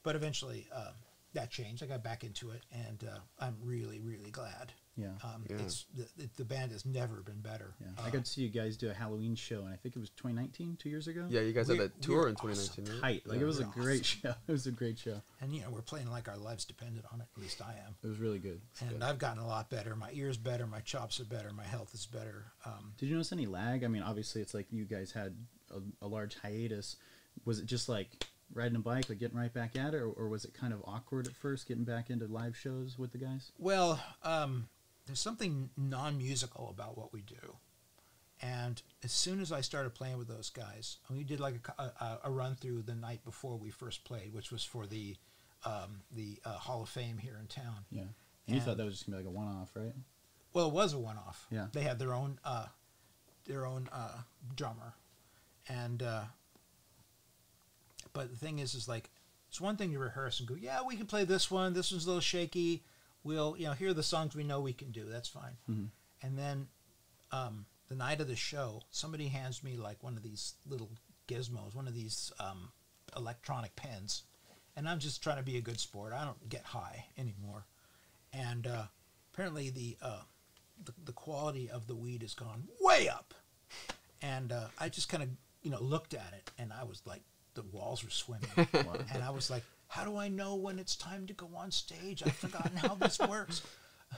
But eventually um, that changed. I got back into it, and uh, I'm really, really glad. Yeah. Um, yeah. It's the, it, the band has never been better. Yeah. Uh, I got to see you guys do a Halloween show, and I think it was twenty nineteen, two years ago. Yeah, you guys we're, had that tour in twenty nineteen. Awesome. Right? Tight. Like yeah. It was we're a awesome. great show. It was a great show. And you know, we're playing like our lives depended on it. At least I am. It was really good. And good. I've gotten a lot better. My ear's better. My chops are better. My health is better. Um, Did you notice any lag? I mean, obviously, it's like you guys had a, a large hiatus. Was it just like riding a bike, like getting right back at it, or, or was it kind of awkward at first getting back into live shows with the guys? Well, um. there's something non-musical about what we do. And as soon as I started playing with those guys, we did like a, a, a run through the night before we first played, which was for the um, the uh, Hall of Fame here in town. Yeah. And you thought that was just gonna be like a one-off, right? Well, it was a one-off. Yeah. They had their own uh, their own uh, drummer, and uh, but the thing is, is like it's one thing to rehearse and go, yeah, we can play this one. This one's a little shaky. We'll, you know, here are the songs we know we can do. That's fine. Mm-hmm. And then um, the night of the show, somebody hands me like one of these little gizmos, one of these um, electronic pens. And I'm just trying to be a good sport. I don't get high anymore. And uh, apparently the, uh, the the quality of the weed has gone way up. And uh, I just kind of, you know, looked at it. And I was like, the walls were swimming. And I was like, how do I know when it's time to go on stage? I've forgotten how this works.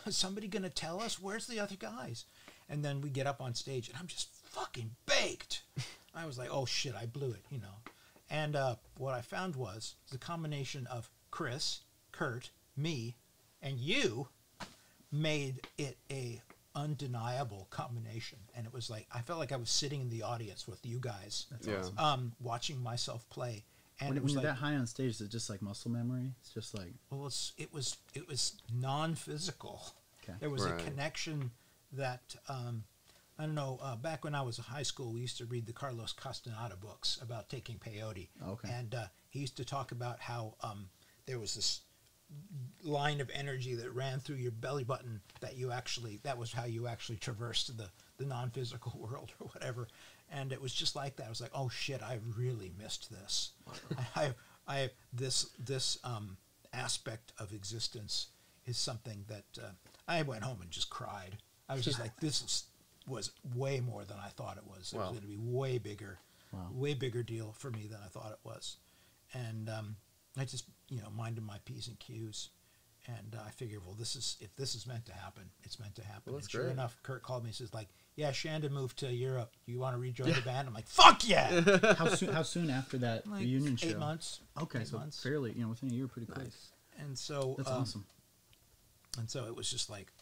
Is somebody going to tell us? Where's the other guys? And then we get up on stage, and I'm just fucking baked. I was like, oh, shit, I blew it, you know. And uh, what I found was the combination of Chris, Kurt, me, and you made it a undeniable combination. And it was like, I felt like I was sitting in the audience with you guys. That's yeah. awesome. Um, watching myself play. And when it was like, that high on stage, is it just like muscle memory? It's just like well, it's, it was it was non-physical. Okay. There was right. a connection that um, I don't know. Uh, back when I was in high school, we used to read the Carlos Castaneda books about taking peyote. Okay. And uh, he used to talk about how um, there was this line of energy that ran through your belly button that you actually that was how you actually traversed the the non-physical world or whatever. And it was just like that. I was like, "Oh shit, I really missed this. I, I, I, this, this um, aspect of existence is something that uh, I went home and just cried. I was just like, this is, was way more than I thought it was. It wow. was going to be way bigger, wow. way bigger deal for me than I thought it was. And um, I just, you know, minded my P's and Q's. And uh, I figured, well, this is if this is meant to happen, it's meant to happen. Well, and sure great. enough, Kurt called me and says, like, yeah, Shandon moved to Europe. Do you want to rejoin yeah. the band? I'm like, fuck yeah! How soon? How soon after that like reunion eight show? Eight months. Okay, eight so months. fairly, you know, within a year, pretty quick. Nice. And so that's um, awesome. And so it was just like,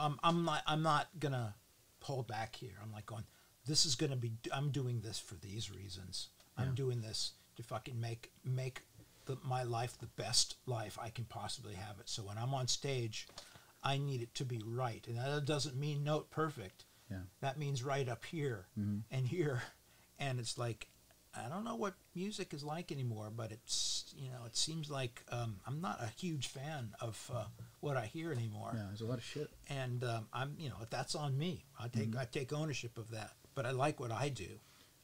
um, I'm not, I'm not gonna pull back here. I'm like going, this is gonna be. I'm doing this for these reasons. Yeah. I'm doing this to fucking make make the, my life the best life I can possibly have it. So when I'm on stage, I need it to be right, and that doesn't mean note perfect. Yeah. That means right up here mm-hmm. and here. And it's like, I don't know what music is like anymore, but it's, you know, it seems like um, I'm not a huge fan of uh, what I hear anymore. Yeah, there's a lot of shit. And um, I'm, you know, that's on me. I take, mm-hmm. I take ownership of that, but I like what I do.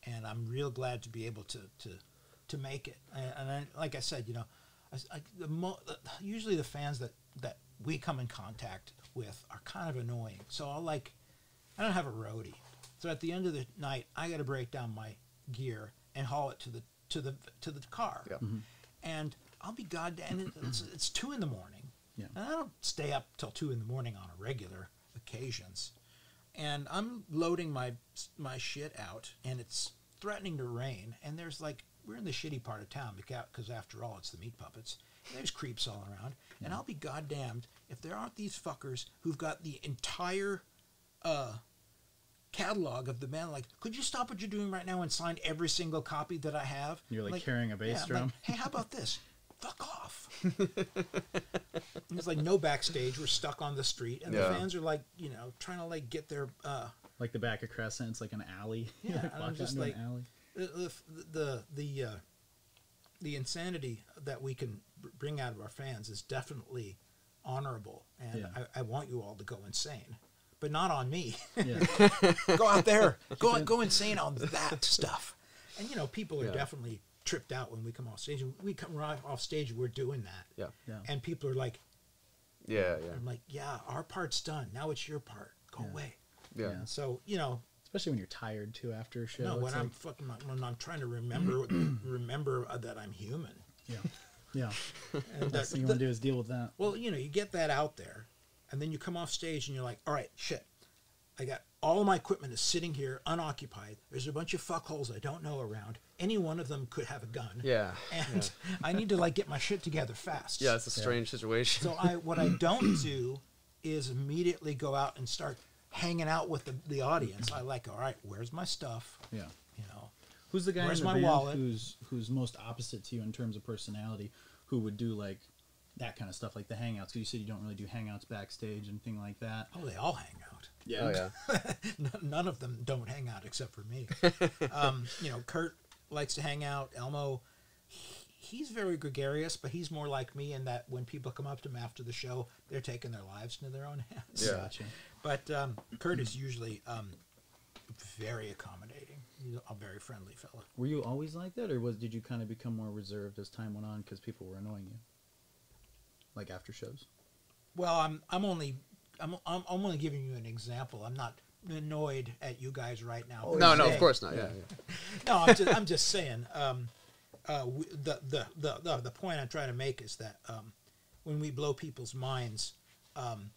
And I'm real glad to be able to, to, to make it. And, and I, like I said, you know, I, I, the mo usually the fans that, that we come in contact with are kind of annoying. So I'll like, I don't have a roadie, so at the end of the night, I got to break down my gear and haul it to the to the to the car, yep. mm-hmm. and I'll be goddamn. It, it's, it's two in the morning, yeah. and I don't stay up till two in the morning on a regular occasions, and I'm loading my my shit out, and it's threatening to rain, and there's like we're in the shitty part of town because after all, it's the Meat Puppets. There's creeps all around, yeah. and I'll be goddamned if there aren't these fuckers who've got the entire. Uh, catalog of the man, like, could you stop what you're doing right now and sign every single copy that I have? You're like, like carrying a bass yeah, drum. Like, hey, how about this? Fuck off. It's like no backstage. We're stuck on the street, and yeah. the fans are like, you know, trying to like get their uh, like the back of Crescent. It's like an alley. Yeah, like, and I'm just like alley. the the the uh, the insanity that we can bring out of our fans is definitely honorable, and yeah. I, I want you all to go insane. but not on me. Yeah. Go out there. Go go insane on that stuff. And, you know, people are yeah. definitely tripped out when we come off stage. When we come right off stage, we're doing that. Yeah. yeah. And people are like, yeah, yeah. I'm like, yeah, our part's done. Now it's your part. Go yeah. away. Yeah. yeah. So, you know. Especially when you're tired, too, after a show. No, when I'm like... fucking, when I'm trying to remember remember that I'm human. Yeah. Yeah. And the best thing you want to do is deal with that. Well, you know, you get that out there, and then you come off stage, and you're like, all right, shit. I got all of my equipment is sitting here, unoccupied. There's a bunch of fuckholes I don't know around. Any one of them could have a gun. Yeah. And yeah. I need to, like, get my shit together fast. Yeah, it's a strange yeah. situation. So I, what I don't do is immediately go out and start hanging out with the, the audience. I like, all right, where's my stuff? Yeah. You know. Who's the guy Where's in the my band wallet? who's who's most opposite to you in terms of personality, who would do like that kind of stuff, like the hangouts? Because you said you don't really do hangouts backstage and thing like that. Oh, they all hang out. Yeah, oh, yeah. None of them don't hang out except for me. um, you know, Kurt likes to hang out. Elmo, he, he's very gregarious, but he's more like me in that when people come up to him after the show, they're taking their lives into their own hands. Yeah. Gotcha. But um, Kurt is usually um, very accommodating. He's a very friendly fella. Were you always like that, or was did you kind of become more reserved as time went on because people were annoying you, like after shows? Well, I'm I'm only I'm I'm only giving you an example. I'm not annoyed at you guys right now. Oh, no, no, of course not. Yeah, yeah. No, I'm just I'm just saying. Um, uh, we, the, the the the the point I'm trying to make is that um, when we blow people's minds, um,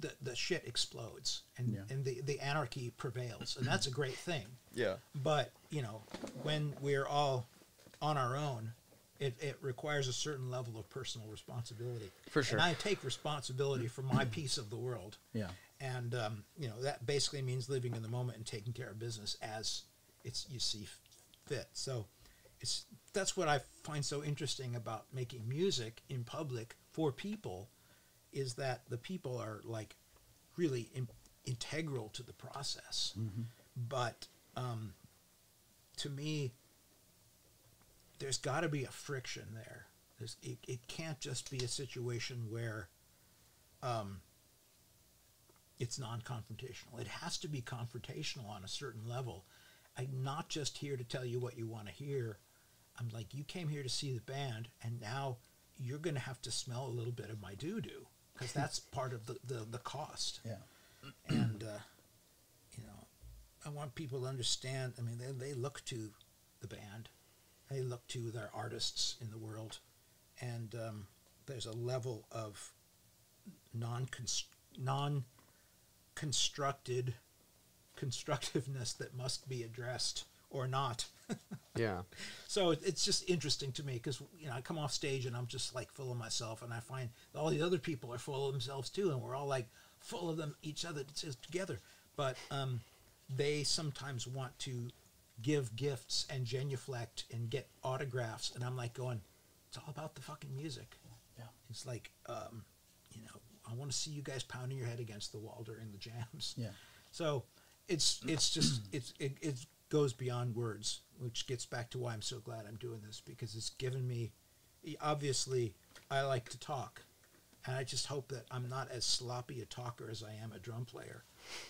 the the shit explodes and yeah. and the the anarchy prevails, and that's a great thing. Yeah. But, you know, when we're all on our own, it, it requires a certain level of personal responsibility. For sure. And I take responsibility for my piece of the world. Yeah. And, um, you know, that basically means living in the moment and taking care of business as it's you see fit. So it's that's what I find so interesting about making music in public for people, is that the people are, like, really in, integral to the process. Mm-hmm. But... Um, to me, there's got to be a friction there. There's, it, it can't just be a situation where um, it's non-confrontational. It has to be confrontational on a certain level. I'm not just here to tell you what you want to hear. I'm like, you came here to see the band, and now you're going to have to smell a little bit of my doo-doo, because that's part of the, the, the cost. Yeah. And, uh, you know, I want people to understand, I mean, they, they look to the band. They look to their artists in the world. And um, there's a level of non-const- non-constructed constructiveness that must be addressed or not. Yeah. So it, it's just interesting to me because, you know, I come off stage and I'm just, like, full of myself, and I find all the other people are full of themselves too, and we're all, like, full of them, each other, together. But... Um, they sometimes want to give gifts and genuflect and get autographs, and I'm like going, it's all about the fucking music. Yeah, it's like, um, you know, I want to see you guys pounding your head against the wall during the jams. Yeah, so it's it's just it's it, it goes beyond words, which gets back to why I'm so glad I'm doing this, because it's given me, obviously, I like to talk, and I just hope that I'm not as sloppy a talker as I am a drum player.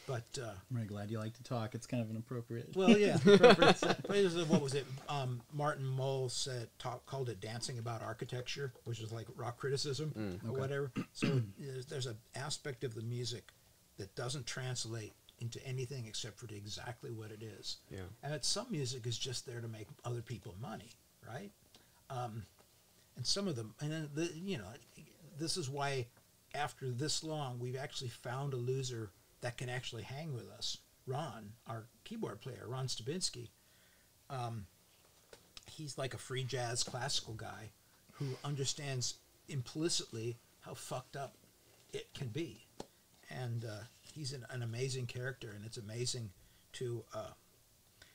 But uh, I'm really glad you like to talk. It's kind of an appropriate. Well, yeah. Appropriate. What was it? Um, Martin Mull said, talk, called it dancing about architecture, which is like rock criticism mm, or okay. whatever. So there's, there's an aspect of the music that doesn't translate into anything except for exactly what it is. Yeah. And it's, some music is just there to make other people money, right? Um, and some of them, and then the, you know, this is why after this long, we've actually found a loser that can actually hang with us. Ron, our keyboard player, Ron Stabinsky, um, he's like a free jazz classical guy who understands implicitly how fucked up it can be. And uh, he's an, an amazing character, and it's amazing to uh,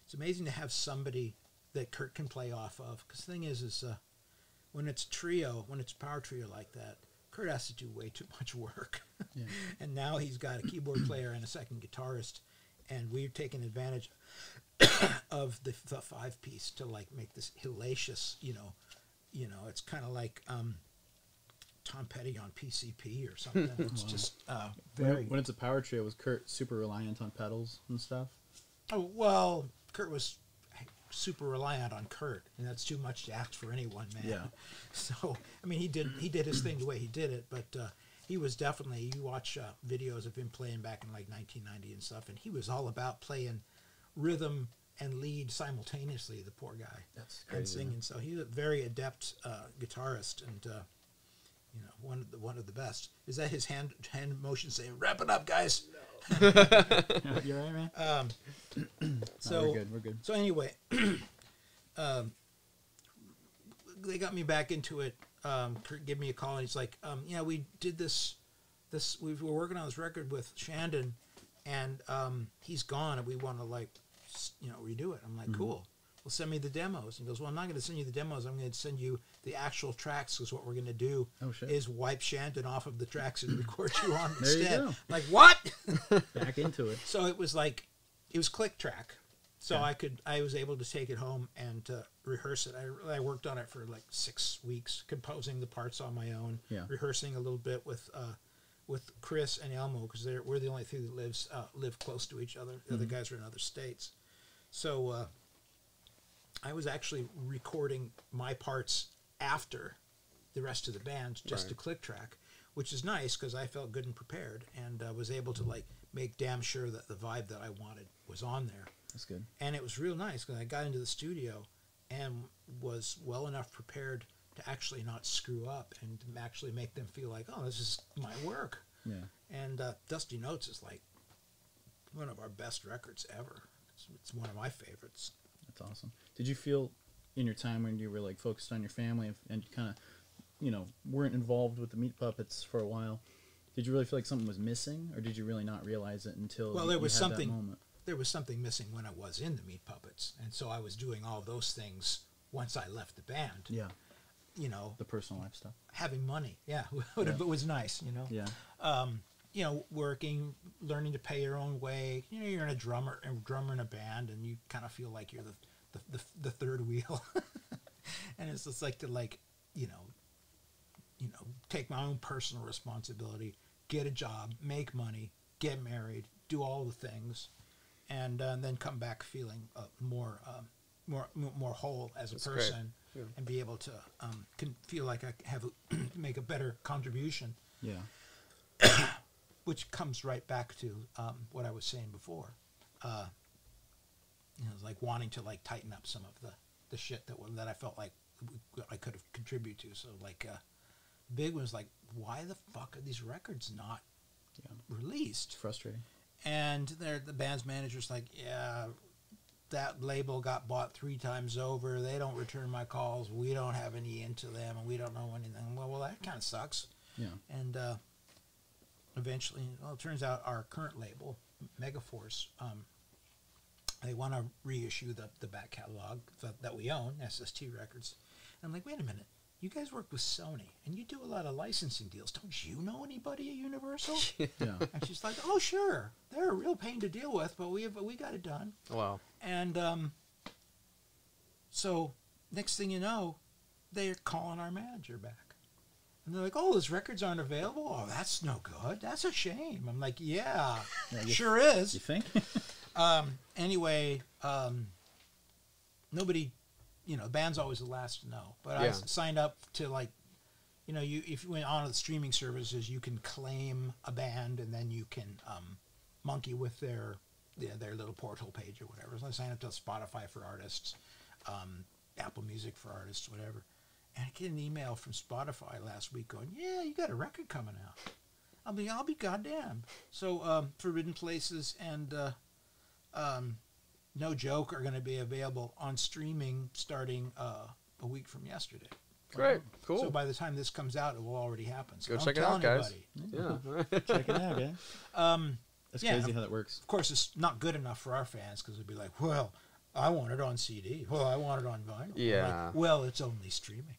it's amazing to have somebody that Kurt can play off of. Because the thing is, is uh, when it's trio, when it's a power trio like that, Kurt has to do way too much work. Yeah. And now he's got a keyboard player and a second guitarist, and we've taken advantage of the, the five piece to, like, make this hellacious, you know, you know, it's kind of like um, Tom Petty on P C P or something. It's wow. just uh, very... When it's a power trio, was Kurt super reliant on pedals and stuff? Oh, well, Kurt was super reliant on Kurt, and that's too much to ask for any one man. Yeah. So, I mean, he did he did his thing the way he did it, but uh, he was definitely... You watch uh, videos of him playing back in, like, nineteen ninety and stuff, and he was all about playing rhythm and lead simultaneously, the poor guy. That's crazy. And singing. So he's a very adept uh, guitarist, and... Uh, You know, one of the one of the best. Is that his hand hand motion saying, "Wrap it up, guys"? No. You're right, man. Um, so no, we're good. We're good. So anyway, um, they got me back into it. Um, Kurt gave me a call, and he's like, um, "Yeah, we did this. This we were working on this record with Shandon, and um, he's gone, and we want to like, you know, redo it." I'm like, mm-hmm. "Cool. Well, send me the demos." And he goes, "Well, I'm not going to send you the demos. I'm going to send you the actual tracks, because what we're going to do oh, is wipe Shandon off of the tracks and record you on instead." You like, what? Back into it. So it was like, it was click track. So yeah. I could, I was able to take it home and uh, rehearse it. I, I worked on it for like six weeks, composing the parts on my own, yeah. rehearsing a little bit with uh, with Chris and Elmo, because we're the only two that lives uh, live close to each other. The mm-hmm. other guys are in other states. So... Uh, I was actually recording my parts after the rest of the band just right. to click track, which is nice because I felt good and prepared, and uh, was able to like make damn sure that the vibe that I wanted was on there. That's good. And it was real nice because I got into the studio and was well enough prepared to actually not screw up and to actually make them feel like, oh, this is my work. Yeah. And uh, Dusty Notes is like one of our best records ever. It's, it's one of my favorites. That's awesome. Did you feel in your time when you were like focused on your family and, and kind of, you know, weren't involved with the Meat Puppets for a while, did you really feel like something was missing, or did you really not realize it until well, you, there was you had something, that moment? There was something missing when I was in the Meat Puppets, and so I was doing all those things once I left the band. Yeah. You know. The personal life stuff. Having money, yeah, yeah. It was nice, you know. Yeah. Um, you know, working, learning to pay your own way. You know, you're in a drummer, a drummer in a band, and you kind of feel like you're the the, the, the third wheel. And it's just like to like, you know, you know, take my own personal responsibility, get a job, make money, get married, do all the things, and, uh, and then come back feeling uh, more, um, more, more whole as a That's person, yeah. and be able to um, can feel like I have a make a better contribution. Yeah. Which comes right back to um, what I was saying before. Uh, you know, like wanting to like tighten up some of the, the shit that that I felt like I could have contributed to. So like uh, big one's like, why the fuck are these records not yeah. released? It's frustrating. And the band's manager's like, yeah, that label got bought three times over. They don't return my calls. We don't have any into them, and we don't know anything. Well, well that kind of sucks. Yeah. And, uh, eventually, well, it turns out our current label, Megaforce, um, they want to reissue the, the back catalog that, that we own, S S T Records. And I'm like, wait a minute, you guys work with Sony, and you do a lot of licensing deals. Don't you know anybody at Universal? Yeah. And she's like, oh, sure. They're a real pain to deal with, but we have, we got it done. Wow. And um, so next thing you know, they're calling our manager back. And they're like, oh, those records aren't available? Oh, that's no good. That's a shame. I'm like, yeah, yeah you, sure is. You think? um, anyway, um, nobody, you know, the band's always the last to know. But yeah. I signed up to, like, you know, you if you went on to the streaming services, you can claim a band, and then you can um, monkey with their you know, their little portal page or whatever. So I signed up to Spotify for artists, um, Apple Music for artists, whatever. And I get an email from Spotify last week going, yeah, you got a record coming out. I'll be, I'll be goddamn. So um, Forbidden Places and uh, um, No Joke are going to be available on streaming starting uh, a week from yesterday. Great, um, cool. So by the time this comes out, it will already happen. So Go check it, out, anybody, yeah. check it out, guys. Yeah, check it out, guys. That's yeah, crazy how that works. Of course, it's not good enough for our fans because it'd be like, well, I want it on C D. Well, I want it on vinyl. Yeah. Like, well, it's only streaming.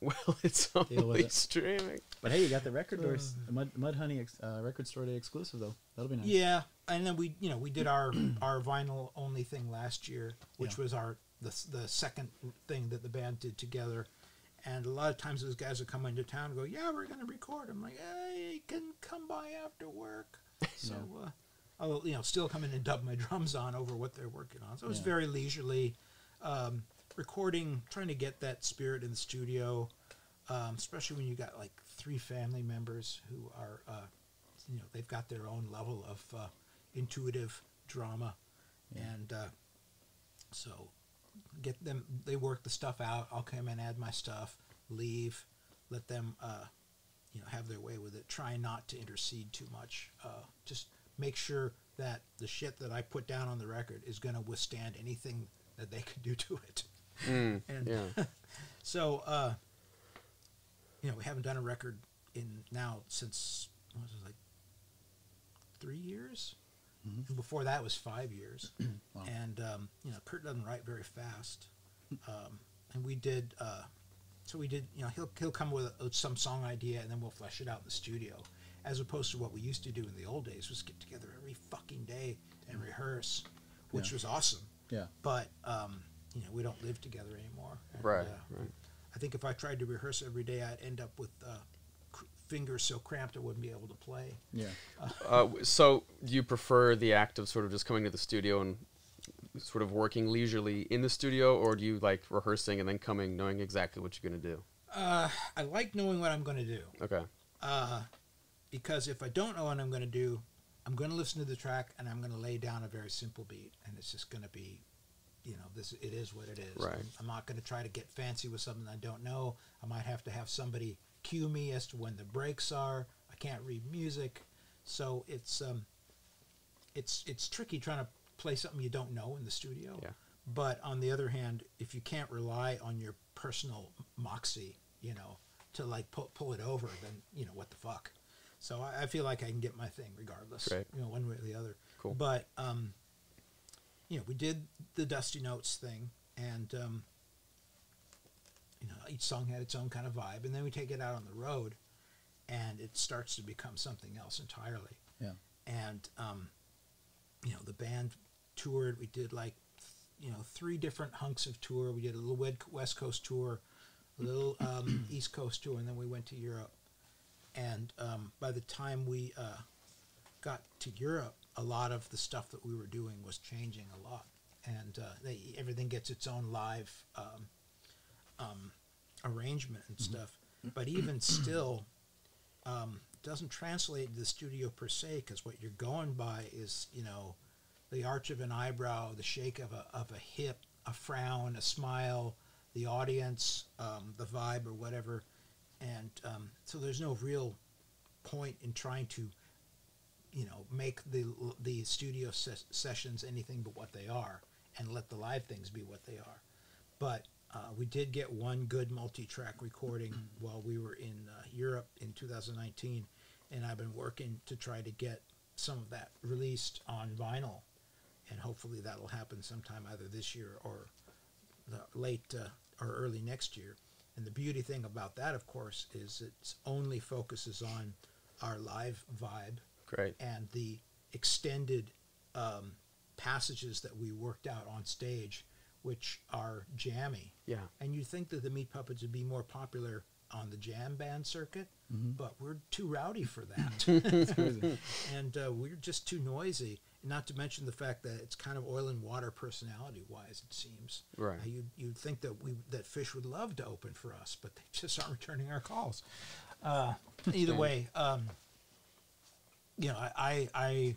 Well, it's only it. streaming. But hey, you got the record uh, doors, the Mud, Mud Honey ex, uh, record store day exclusive though. That'll be nice. Yeah, and then we, you know, we did our our vinyl only thing last year, which yeah. was our the the second thing that the band did together, And a lot of times those guys will come into town and go, yeah, we're going to record. I'm like, hey, you can come by after work. So yeah. uh, I'll you know, still come in and dub my drums on over what they're working on. So it was yeah. very leisurely. Um, recording, trying to get that spirit in the studio, um, especially when you got like three family members who are, uh, you know, they've got their own level of uh, intuitive drama. Yeah. And uh, so... get them, they work the stuff out, I'll come in, add my stuff, leave, let them uh, you know, have their way with it, try not to intercede too much, uh, just make sure that the shit that I put down on the record is going to withstand anything that they could do to it. Mm, and yeah. So uh, you know, we haven't done a record in now since, what was it, like three years? Mm-hmm. And before that was five years. Wow. And, um, you know, Kurt doesn't write very fast. Um, and we did, uh, so we did, you know, he'll, he'll come with a, some song idea and then we'll flesh it out in the studio, as opposed to what we used to do in the old days, was get together every fucking day and rehearse, which yeah. was awesome. Yeah. But, um, you know, we don't live together anymore. And, right, uh, right. I think if I tried to rehearse every day, I'd end up with... Uh, fingers so cramped I wouldn't be able to play. Yeah. Uh, so you prefer the act of sort of just coming to the studio and sort of working leisurely in the studio, or do you like rehearsing and then coming knowing exactly what you're going to do? Uh, I like knowing what I'm going to do. Okay. Uh, because if I don't know what I'm going to do, I'm going to listen to the track and I'm going to lay down a very simple beat, and it's just going to be, you know, this, it is what it is. Right. I'm not going to try to get fancy with something I don't know. I might have to have somebody cue me as to when the breaks are. I can't read music, so it's um, it's it's tricky trying to play something you don't know in the studio. Yeah. But on the other hand, if you can't rely on your personal moxie, you know, to like pull pull it over, then you know what the fuck. So I, I feel like I can get my thing regardless, right. you know, one way or the other. Cool. But um, you know, we did the Dusty Notes thing, and um. You know, each song had its own kind of vibe, and then we take it out on the road, and it starts to become something else entirely. Yeah. And um, you know, the band toured. We did like, th you know, three different hunks of tour. We did a little West Coast tour, a little um, East Coast tour, and then we went to Europe. And um, by the time we uh, got to Europe, a lot of the stuff that we were doing was changing a lot, and uh, they, everything gets its own live. Um, Um, arrangement and stuff, but even still um, doesn't translate to the studio per se, because what you're going by is, you know, the arch of an eyebrow, the shake of a, of a hip, a frown, a smile, the audience, um, the vibe or whatever. And um, so there's no real point in trying to, you know, make the, the studio ses sessions anything but what they are, and let the live things be what they are. But Uh, we did get one good multi-track recording while we were in uh, Europe in two thousand nineteen, and I've been working to try to get some of that released on vinyl, and hopefully that'll happen sometime either this year or the late uh, or early next year. And the beauty thing about that, of course, is it only focuses on our live vibe. Great. And the extended um, passages that we worked out on stage, which are jammy. Yeah. And you'd think that the Meat Puppets would be more popular on the jam band circuit, mm-hmm. but we're too rowdy for that. And uh, we're just too noisy, not to mention the fact that it's kind of oil and water personality-wise, it seems. Right. Uh, you'd, you'd think that, we, that Fish would love to open for us, but they just aren't returning our calls. Uh, either way, um, you know, I... I, I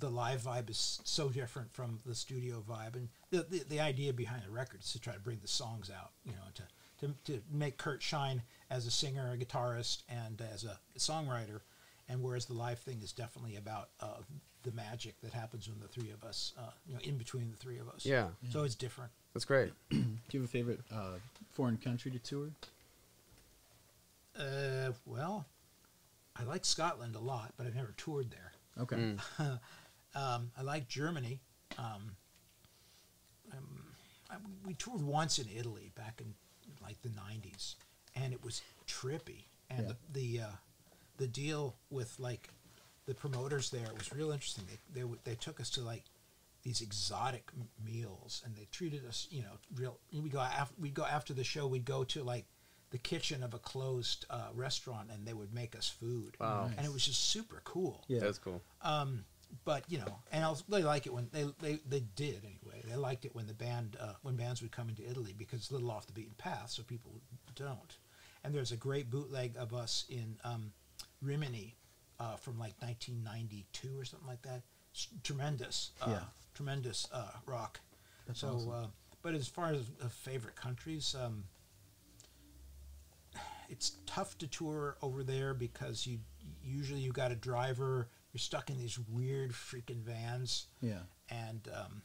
the live vibe is so different from the studio vibe, and the, the the idea behind the record is to try to bring the songs out, you know, to to, to make Kurt shine as a singer, a guitarist, and as a songwriter. And whereas the live thing is definitely about uh, the magic that happens when the three of us, uh, you know, in between the three of us. Yeah. yeah. So it's different. That's great. Do you have a favorite uh, foreign country to tour? Uh, well, I like Scotland a lot, but I've never toured there. Okay. Mm. Um, I like Germany. Um, um, I, we toured once in Italy back in like the nineties, and it was trippy. And yeah. the the, uh, the deal with like the promoters there was real interesting. They they, w they took us to like these exotic m meals, and they treated us, you know, real. We go after we go after the show. We'd go to like the kitchen of a closed uh, restaurant, and they would make us food. Wow! Nice. And it was just super cool. Yeah, that's cool. Um, but you know, and I was, they like it when they they they did anyway. They liked it when the band uh, when bands would come into Italy, because it's a little off the beaten path, so people don't. And there's a great bootleg of us in um, Rimini uh, from like nineteen ninety-two or something like that. It's tremendous, uh, yeah. tremendous uh, rock. That's so, awesome. uh, but as far as uh, favorite countries, um, it's tough to tour over there because you usually you got a driver. You're stuck in these weird freaking vans. Yeah, and um,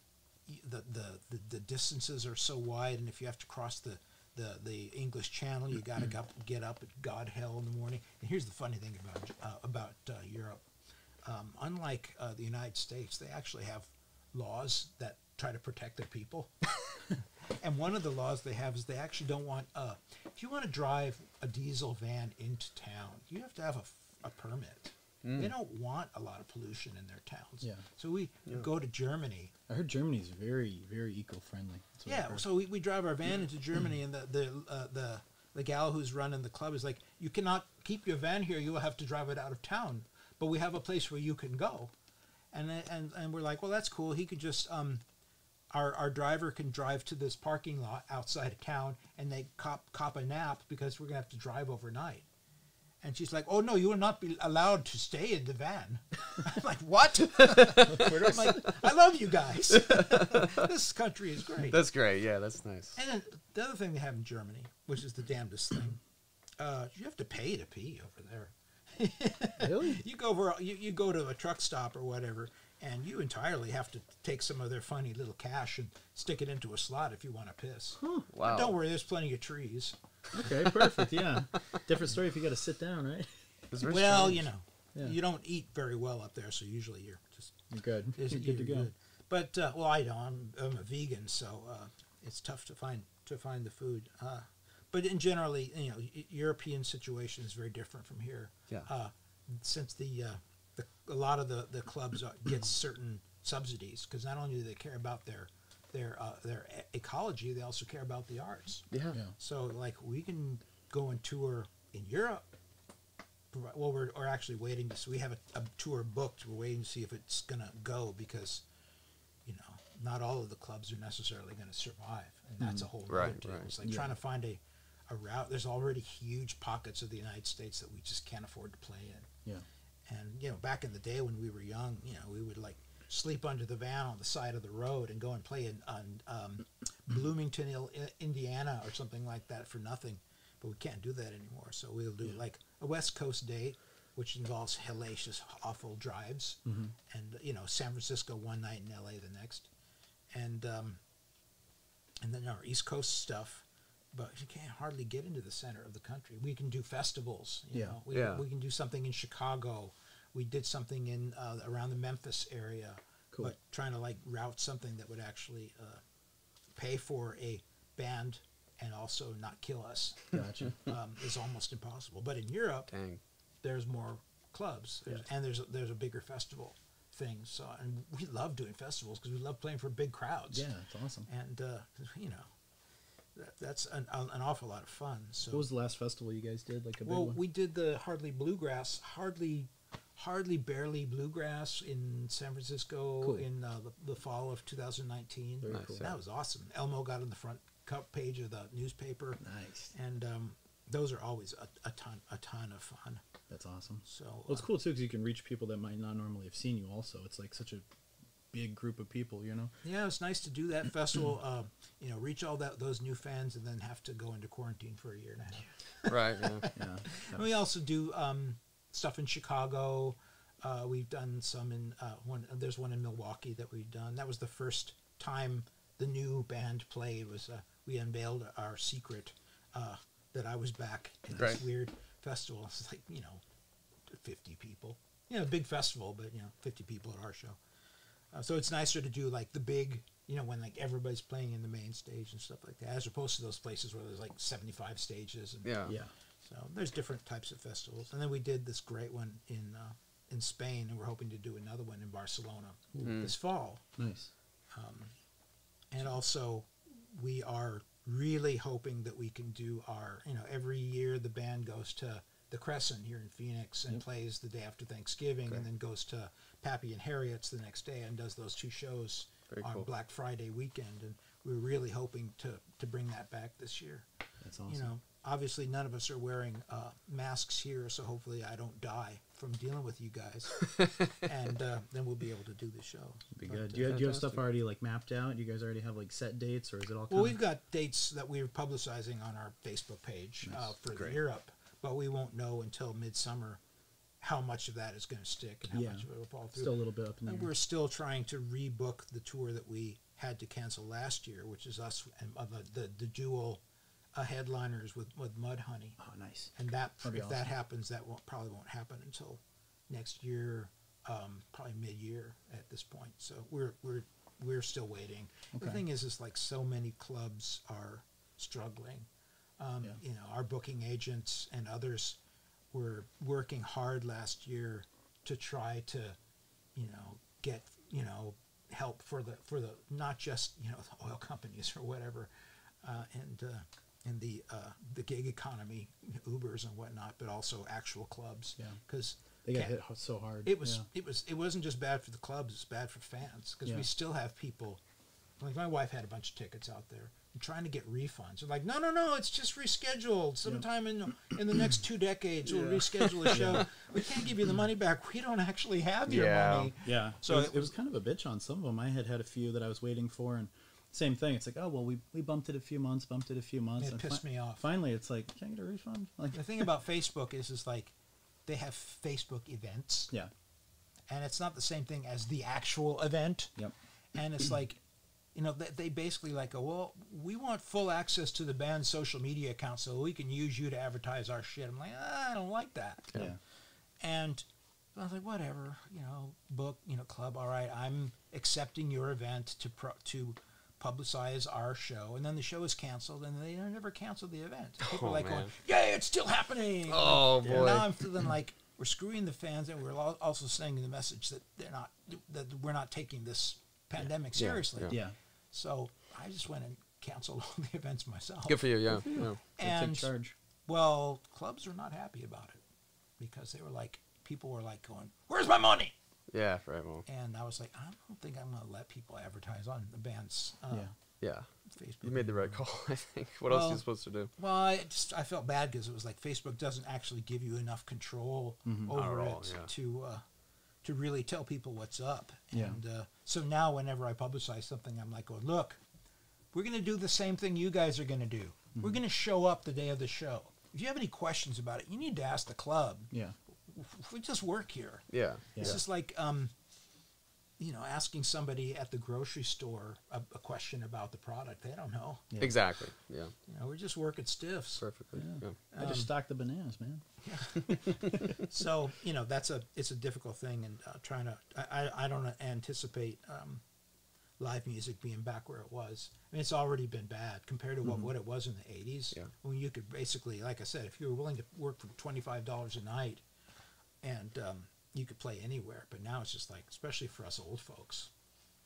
the, the the the distances are so wide, and if you have to cross the The, the English Channel, you got to go, get up at God hell in the morning. And here's the funny thing about uh, about uh, Europe. Um, unlike uh, the United States, they actually have laws that try to protect their people. And one of the laws they have is they actually don't want, uh, if you want to drive a diesel van into town, you have to have a, a permit. Mm. They don't want a lot of pollution in their towns. Yeah. So we yeah. go to Germany. I heard Germany is very, very eco-friendly. Yeah, so we, we drive our van yeah. into Germany, mm. and the the, uh, the the gal who's running the club is like, you cannot keep your van here. You will have to drive it out of town. But we have a place where you can go. And and, and we're like, well, that's cool. He could just, um, our, our driver can drive to this parking lot outside of town, and they cop, cop a nap because we're going to have to drive overnight. And she's like, "Oh no, you will not be allowed to stay in the van." I'm like, "What?" I'm like, "I love you guys. This country is great." That's great. Yeah, that's nice. And then the other thing they have in Germany, which is the damnedest thing, uh, you have to pay to pee over there. Really? You go over, you, you go to a truck stop or whatever, and you entirely have to take some of their funny little cash and stick it into a slot if you want to piss. Huh, wow. But don't worry, there's plenty of trees. Okay, perfect. Yeah, different story if you got to sit down, right? Well, strange. you know, yeah. you don't eat very well up there, so usually you're just you're good. You're good you're to go. Good. But uh, well, I don't. I'm, I'm a vegan, so uh, it's tough to find to find the food. Uh, but in generally, you know, European situation is very different from here. Yeah. Uh, since the, uh, the a lot of the the clubs get certain subsidies, because not only do they care about their their uh, their e ecology, they also care about the arts. Yeah. yeah. So like we can go and tour in Europe. Well, we're, we're actually waiting to see. We have a, a tour booked. We're waiting to see if it's gonna go, because, you know, not all of the clubs are necessarily gonna survive, and that's mm. a whole right, other deal. Right. It's like yeah. trying to find a a route. There's already huge pockets of the United States that we just can't afford to play in. Yeah. And you know, back in the day when we were young, you know, we would like. sleep under the van on the side of the road and go and play in on, um, Bloomington, Indiana or something like that for nothing. But we can't do that anymore. So we'll do yeah. like a West Coast day, which involves hellacious, awful drives. Mm-hmm. And, you know, San Francisco one night and L A the next. And um, and then our East Coast stuff. But you can't hardly get into the center of the country. We can do festivals. You yeah. know? We, yeah. we can do something in Chicago. We did something in uh, around the Memphis area, cool. but trying to like route something that would actually uh, pay for a band and also not kill us. Gotcha. Um, is almost impossible. But in Europe, Dang. there's more clubs, there's, yeah. and there's a, there's a bigger festival thing. So and we love doing festivals because we love playing for big crowds. Yeah, it's awesome. And uh, you know. That's an, an awful lot of fun. So what was the last festival you guys did? Like a well, big one? We did the Hardly Bluegrass, hardly, hardly barely bluegrass in San Francisco cool. in uh, the, the fall of two thousand nineteen. Very nice. Cool. That was awesome. Elmo got on the front page of the newspaper. Nice. And um, those are always a, a ton, a ton of fun. That's awesome. So well, it's uh, cool too because you can reach people that might not normally have seen you. Also, it's like such a big group of people, you know. Yeah, it's nice to do that festival. Uh, you know, reach all that those new fans, and then have to go into quarantine for a year and a half. Right. Yeah. yeah. And we also do um, stuff in Chicago. Uh, we've done some in uh, one. There's one in Milwaukee that we've done. That was the first time the new band played. Was uh, we unveiled our secret uh, that I was back at right. this weird festival. It's like, you know, fifty people. You know, big festival, but you know, fifty people at our show. Uh, so it's nicer to do like the big, you know, when like everybody's playing in the main stage and stuff like that, as opposed to those places where there's like seventy-five stages. And yeah. yeah. So there's different types of festivals. And then we did this great one in uh, in Spain, and we're hoping to do another one in Barcelona mm. this fall. Nice. Um, and also, we are really hoping that we can do our, you know, every year the band goes to the Crescent here in Phoenix and yep. plays the day after Thanksgiving okay. and then goes to Pappy and Harriet's the next day and does those two shows Very on cool. Black Friday weekend. And we're really hoping to, to bring that back this year. That's awesome. You know, obviously none of us are wearing uh, masks here, so hopefully I don't die from dealing with you guys. And uh, then we'll be able to do the show. Be but, good. Do you, uh, have, do you have stuff already like mapped out? Do you guys already have like set dates, or is it all? Well, we've got dates that we're publicizing on our Facebook page nice. uh, for Great. Europe, but we won't know until midsummer how much of that is going to stick and how yeah. much of it will fall through. Still a little bit up in there. And we're still trying to rebook the tour that we had to cancel last year, which is us and uh, the, the the dual. Uh, headliners with with Mudhoney. Oh, nice! And that That'd if awesome. that happens, that won't probably won't happen until next year, um, probably mid year at this point. So we're we're we're still waiting. Okay. The thing is, is like so many clubs are struggling. Um, yeah. You know, our booking agents and others were working hard last year to try to, you know, get you know help for the for the not just you know the oil companies or whatever, uh, and. Uh, and the uh, the gig economy, Ubers and whatnot, but also actual clubs. Yeah, because they got hit so hard. It was yeah. it was it wasn't just bad for the clubs; it's bad for fans because yeah. we still have people. Like my wife had a bunch of tickets out there and trying to get refunds. They're like, no, no, no, it's just rescheduled. Sometime yeah. in in the next two decades, yeah. we'll reschedule a show. Yeah. We can't give you the money back. We don't actually have your yeah. money. Yeah. So it was, it was kind of a bitch on some of them. I had had a few that I was waiting for and. Same thing. It's like, oh, well, we, we bumped it a few months, bumped it a few months. It and pissed me off. Finally, it's like, can I get a refund? Like the thing about Facebook is, is like, they have Facebook events. Yeah. And it's not the same thing as the actual event. Yep. And it's like, you know, they, they basically like, go, well, we want full access to the band's social media account so we can use you to advertise our shit. I'm like, ah, I don't like that. Yeah. yeah. And I was like, whatever, you know, book, you know, club. All right, I'm accepting your event to pro to. publicize our show, and then the show is canceled, and they never canceled the event. People oh, are like, going, "Yay, it's still happening!" Oh boy! And now I'm feeling like we're screwing the fans, and we're also sending the message that they're not that we're not taking this pandemic yeah. seriously. Yeah. yeah. So I just went and canceled all the events myself. Good for you, yeah. Good for you. yeah. And take charge. Well, clubs are not happy about it because they were like, people were like going, "Where's my money?" Yeah, right. Well. And I was like, I don't think I'm going to let people advertise on the band's uh, yeah. Yeah. Facebook. You made the right call, I think. What well, else are you supposed to do? Well, I, just, I felt bad because it was like Facebook doesn't actually give you enough control mm-hmm. over all, it yeah. to uh, to really tell people what's up. Yeah. And uh, so now whenever I publicize something, I'm like, going, look, we're going to do the same thing you guys are going to do. Mm-hmm. We're going to show up the day of the show. If you have any questions about it, you need to ask the club. Yeah. We just work here. Yeah. yeah. It's just like, um, you know, asking somebody at the grocery store a, a question about the product. They don't know. Yeah. Exactly. Yeah. You know, we're just working stiffs. Perfectly. Yeah. Yeah. I um, just stocked the bananas, man. Yeah. So, you know, that's a, it's a difficult thing. And uh, trying to, I, I, I don't anticipate um, live music being back where it was. I mean, it's already been bad compared to what, mm-hmm. what it was in the eighties. Yeah. When you could basically, like I said, if you were willing to work for twenty-five dollars a night, and um, you could play anywhere, but now it's just like, especially for us old folks.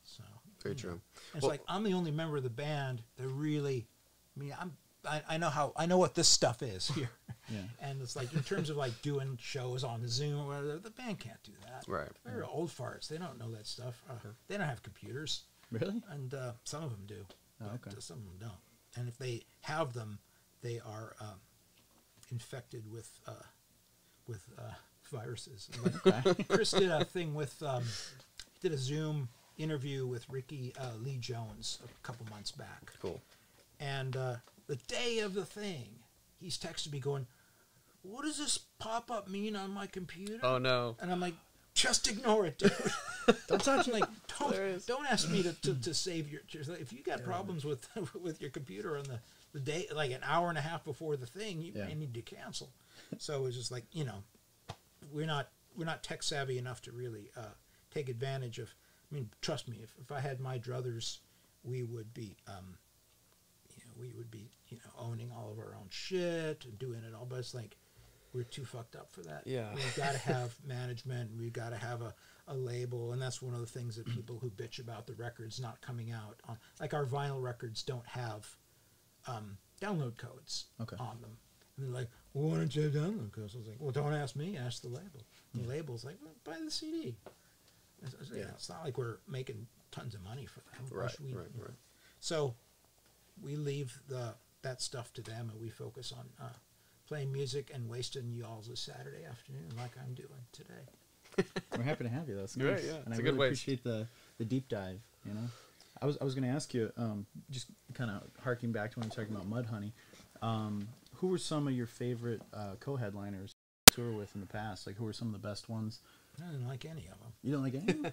So very true. It's well, like I'm the only member of the band that really. I mean, I'm. I, I know how. I know what this stuff is here. Yeah. And it's like in terms of like doing shows on Zoom or whatever, the band can't do that. Right. They're yeah. old farts. They don't know that stuff. Uh, okay. They don't have computers. Really? And uh, some of them do. Oh, but, okay. Uh, some of them don't. And if they have them, they are um, infected with uh, with. Uh, viruses. Like, Chris did a thing with, um, did a Zoom interview with Ricky uh, Lee Jones a couple months back. Cool. And uh, the day of the thing, he's texted me going, what does this pop-up mean on my computer? Oh, no. And I'm like, just ignore it, dude. Don't touch it. Like, don't, don't ask me to, to, to save your, if you got yeah. problems with with your computer on the, the day, like an hour and a half before the thing, you yeah. may need to cancel. So it was just like, you know, We're not we're not tech savvy enough to really uh, take advantage of. I mean, trust me, if, if I had my druthers, we would be, um, you know, we would be, you know, owning all of our own shit and doing it all. But it's like, we're too fucked up for that. Yeah. We've got to have management, and we've got to have a, a label. And that's one of the things that people who bitch about the records not coming out on, like our vinyl records don't have um, download codes okay. on them. And they're like, well, why don't you have download codes? I was like, well, don't ask me, ask the label. And the yeah. label's like, well, buy the C D. It's, it's, yeah. you know, it's not like we're making tons of money for them. Right, we, right, right. So we leave the that stuff to them, and we focus on uh, playing music and wasting y'all's a Saturday afternoon like I'm doing today. We're happy to have you. That's nice. Right, yeah. And it's I a really good waste. appreciate the, the deep dive, you know. I was I was going to ask you, um, just kind of harking back to when we were talking about Mudhoney, um, who were some of your favorite uh, co-headliners you toured with in the past? Like, who were some of the best ones? I didn't like any of them. You don't like any of them?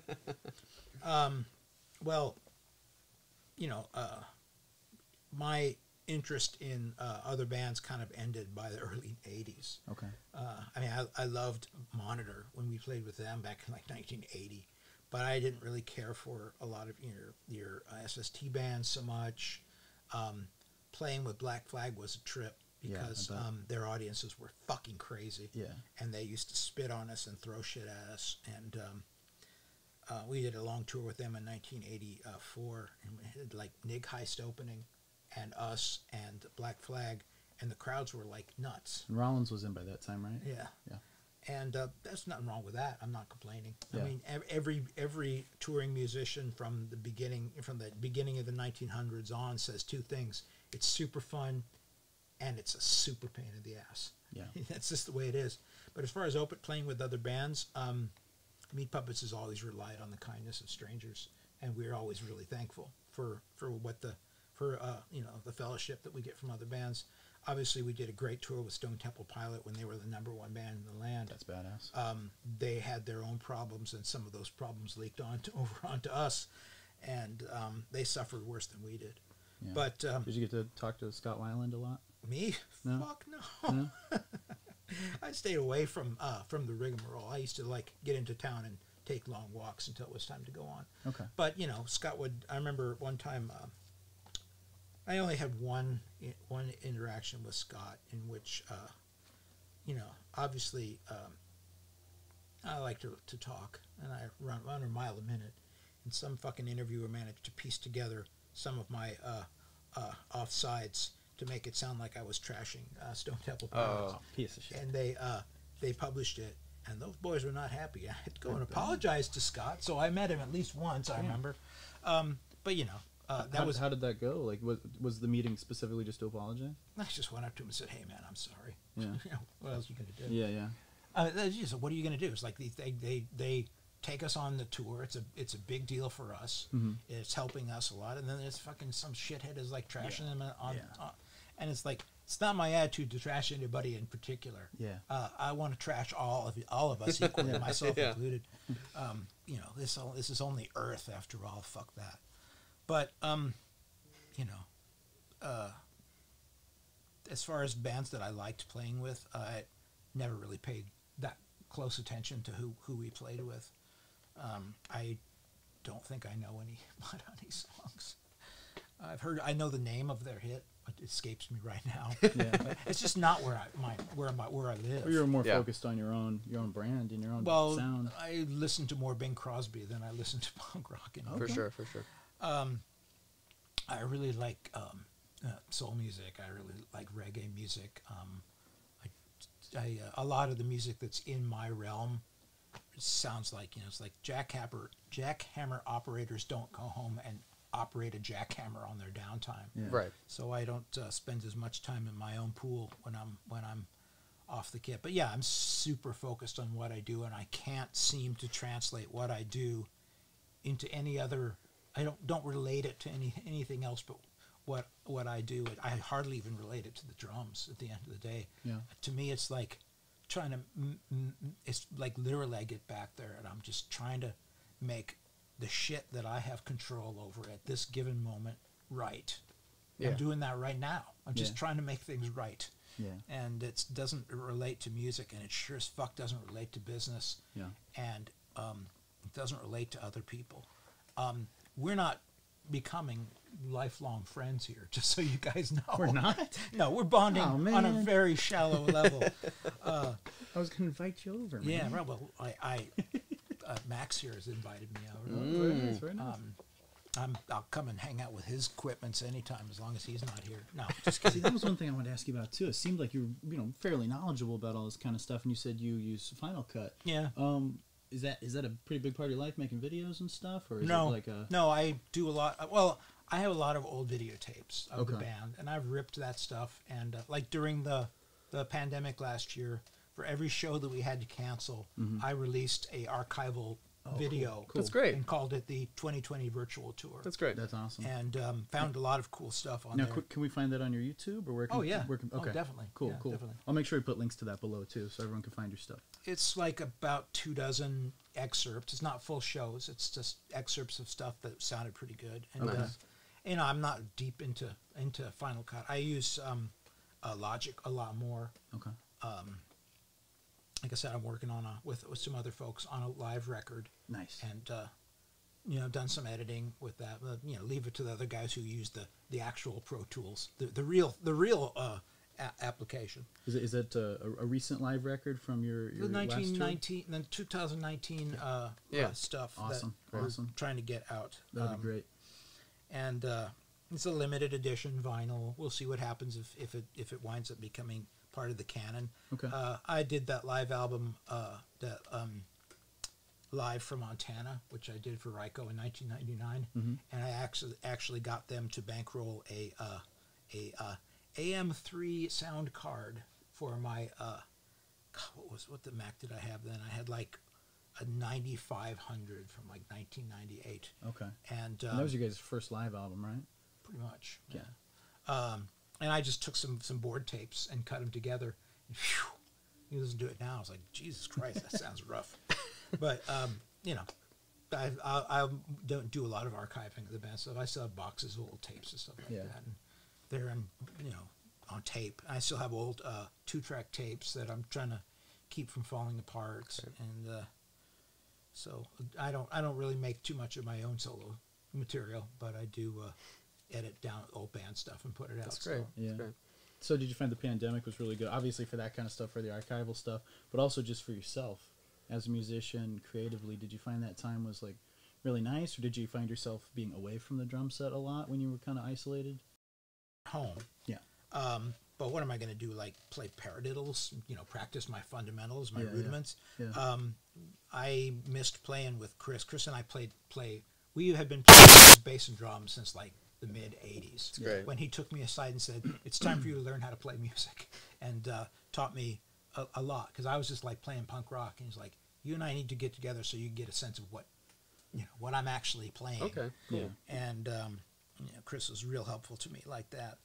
um, well, you know, uh, my interest in uh, other bands kind of ended by the early eighties. Okay. Uh, I mean, I, I loved Monitor when we played with them back in like nineteen eighty, but I didn't really care for a lot of your, your uh, S S T bands so much. Um, playing with Black Flag was a trip because yeah, um, their audiences were fucking crazy. Yeah. And they used to spit on us and throw shit at us. And um, uh, we did a long tour with them in nineteen eighty-four, and we had like Nig Heist opening, and us and Black Flag, and the crowds were like nuts. And Rollins was in by that time, right? Yeah. Yeah. And uh, there's nothing wrong with that. I'm not complaining. Yeah. I mean, every every touring musician from the beginning from the beginning of the nineteen hundreds on says two things: it's super fun, and it's a super pain in the ass. Yeah. That's just the way it is. But as far as open playing with other bands, um, Meat Puppets has always relied on the kindness of strangers, and we're always really thankful for for what the for uh, you know, the fellowship that we get from other bands. Obviously, we did a great tour with Stone Temple Pilot when they were the number one band in the land. That's badass. Um, they had their own problems, and some of those problems leaked on to, over onto us, and um, they suffered worse than we did. Yeah. But um, did you get to talk to Scott Weiland a lot? Me? No. Fuck no. no? I stayed away from uh, from the rigmarole. I used to like get into town and take long walks until it was time to go on. Okay. But you know, Scott would. I remember one time. Uh, I only had one one interaction with Scott in which, uh, you know, obviously um, I like to, to talk, and I run, run a mile a minute, and some fucking interviewer managed to piece together some of my uh, uh, offsides to make it sound like I was trashing uh, Stone Temple Pilots. Oh, piece of shit. And they, uh, they published it, and those boys were not happy. I had to go and apologize to Scott, so I met him at least once, I remember. Um, but, you know. Uh, that how, was how did that go? Like, was was the meeting specifically just to apologize? I just went up to him and said, "Hey, man, I'm sorry." Yeah. You know, what else are you gonna do? Yeah, yeah. Uh, just, what are you gonna do? It's like they, they they they take us on the tour. It's a it's a big deal for us. Mm-hmm. It's helping us a lot, and then there's fucking some shithead is like trashing yeah. them on, yeah. on, and it's like it's not my attitude to trash anybody in particular. Yeah. Uh, I want to trash all of all of us equally, myself yeah. included. Um, you know, this this is only Earth after all. Fuck that. But, um, you know, uh, as far as bands that I liked playing with, uh, I never really paid that close attention to who, who we played with. Um, I don't think I know any Mudhoney songs. I've heard, I know the name of their hit, but it escapes me right now. Yeah. It's just not where I my where my where I live. Well, you're more yeah. focused on your own your own brand and your own well, sound. Well, I listen to more Bing Crosby than I listen to punk rock. And for okay. sure, for sure. Um, I really like um, uh, soul music. I really like reggae music. Um, I, I, uh, a lot of the music that's in my realm sounds like, you know, it's like jackhammer, jackhammer operators don't go home and operate a jackhammer on their downtime. Yeah. Right. So I don't uh, spend as much time in my own pool when I'm when I'm off the kit. But yeah, I'm super focused on what I do, and I can't seem to translate what I do into any other. I don't don't relate it to any anything else but what what I do. I hardly even relate it to the drums at the end of the day. Yeah. To me, it's like trying to. M m it's like literally, I get back there and I'm just trying to make the shit that I have control over at this given moment right. Yeah. I'm doing that right now. I'm just yeah. trying to make things right. Yeah. And it doesn't relate to music, and it sure as fuck doesn't relate to business. Yeah. And um, it doesn't relate to other people. Um. We're not becoming lifelong friends here, just so you guys know. We're not? No, we're bonding oh, on a very shallow level. Uh, I was going to invite you over, man. Yeah, right. Well, I, I uh, Max here has invited me over. Mm. That's very nice. Um, I'm, I'll come and hang out with his equipments anytime, as long as he's not here. No, just kidding. See, that was one thing I wanted to ask you about too. It seemed like you were, you know, fairly knowledgeable about all this kind of stuff, and you said you use Final Cut. Yeah. Um, is that is that a pretty big part of your life, making videos and stuff, or is no, it like a no? I do a lot. Well, I have a lot of old videotapes of okay. the band, and I've ripped that stuff. And uh, like during the the pandemic last year, for every show that we had to cancel, mm-hmm. I released a archival. Oh, video cool. Cool. That's great, and called it the twenty twenty virtual tour. That's great. That's awesome. And um, found a lot of cool stuff on now, there. Now, can we find that on your YouTube or where? Can, oh yeah, where can, okay, oh, definitely. Cool, yeah, cool. Definitely. I'll make sure we put links to that below too, so everyone can find your stuff. It's like about two dozen excerpts. It's not full shows. It's just excerpts of stuff that sounded pretty good. And okay. uh, you know, I'm not deep into into Final Cut. I use um, uh, Logic a lot more. Okay. Um, Like I said, I'm working on a with with some other folks on a live record. Nice. And uh, you know, done some editing with that. Uh, you know, leave it to the other guys who use the the actual Pro Tools, the the real the real uh, a application. Is it is that uh, a, a recent live record from your, your the nineteen nineteen then two thousand nineteen yeah. Uh, yeah. Uh, stuff? Awesome. That we're awesome. Trying to get out. That'd um, be great. And uh, it's a limited edition vinyl. We'll see what happens if if it if it winds up becoming part of the canon. Okay. Uh, I did that live album, uh, that um, Live from Montana, which I did for Ryko in nineteen ninety-nine, mm-hmm. and I actually actually got them to bankroll a uh, a uh, A M three sound card for my. Uh, God, what was what the Mac did I have then? I had like a ninety-five hundred from like nineteen ninety-eight. Okay. And, um, and that was your guys' first live album, right? Pretty much. Yeah. yeah. Um, And I just took some some board tapes and cut them together. And whew, you listen to it now, I was like, Jesus Christ, that sounds rough. But um, you know, I, I I don't do a lot of archiving of the band stuff. I still have boxes of old tapes and stuff like yeah. that. And they're in, you know, on tape. I still have old uh, two track tapes that I'm trying to keep from falling apart. Okay. And uh, so I don't I don't really make too much of my own solo material, but I do. Uh, edit down old band stuff and put it out. That's great. So. Yeah. That's great. So did you find the pandemic was really good, obviously for that kind of stuff, for the archival stuff, but also just for yourself as a musician creatively? Did you find that time was like really nice, or did you find yourself being away from the drum set a lot when you were kind of isolated? Home. Yeah. Um, but what am I going to do? Like play paradiddles, you know, practice my fundamentals, my yeah, rudiments. Yeah. Yeah. Um, I missed playing with Chris. Chris and I played, play, we had been playing bass and drums since like the mid eighties, when he took me aside and said, it's time for you to learn how to play music, and uh, taught me a, a lot, because I was just like playing punk rock, and he's like, you and I need to get together so you can get a sense of what, you know, what I'm actually playing. Okay, cool. Yeah. And um, you know, Chris was real helpful to me like that,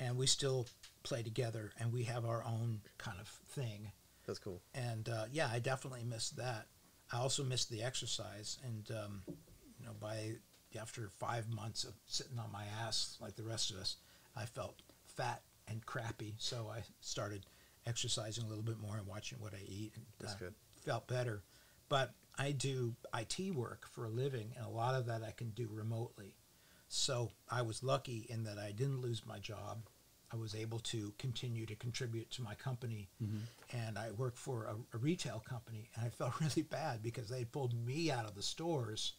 and we still play together, and we have our own kind of thing. That's cool. And uh, yeah, I definitely missed that. I also missed the exercise, and um, you know, by... after five months of sitting on my ass like the rest of us, I felt fat and crappy, so I started exercising a little bit more and watching what I eat, and That's uh, good. Felt better. But I do I T work for a living, and a lot of that I can do remotely. So I was lucky in that I didn't lose my job. I was able to continue to contribute to my company, mm-hmm. and I worked for a, a retail company, and I felt really bad because they pulled me out of the stores.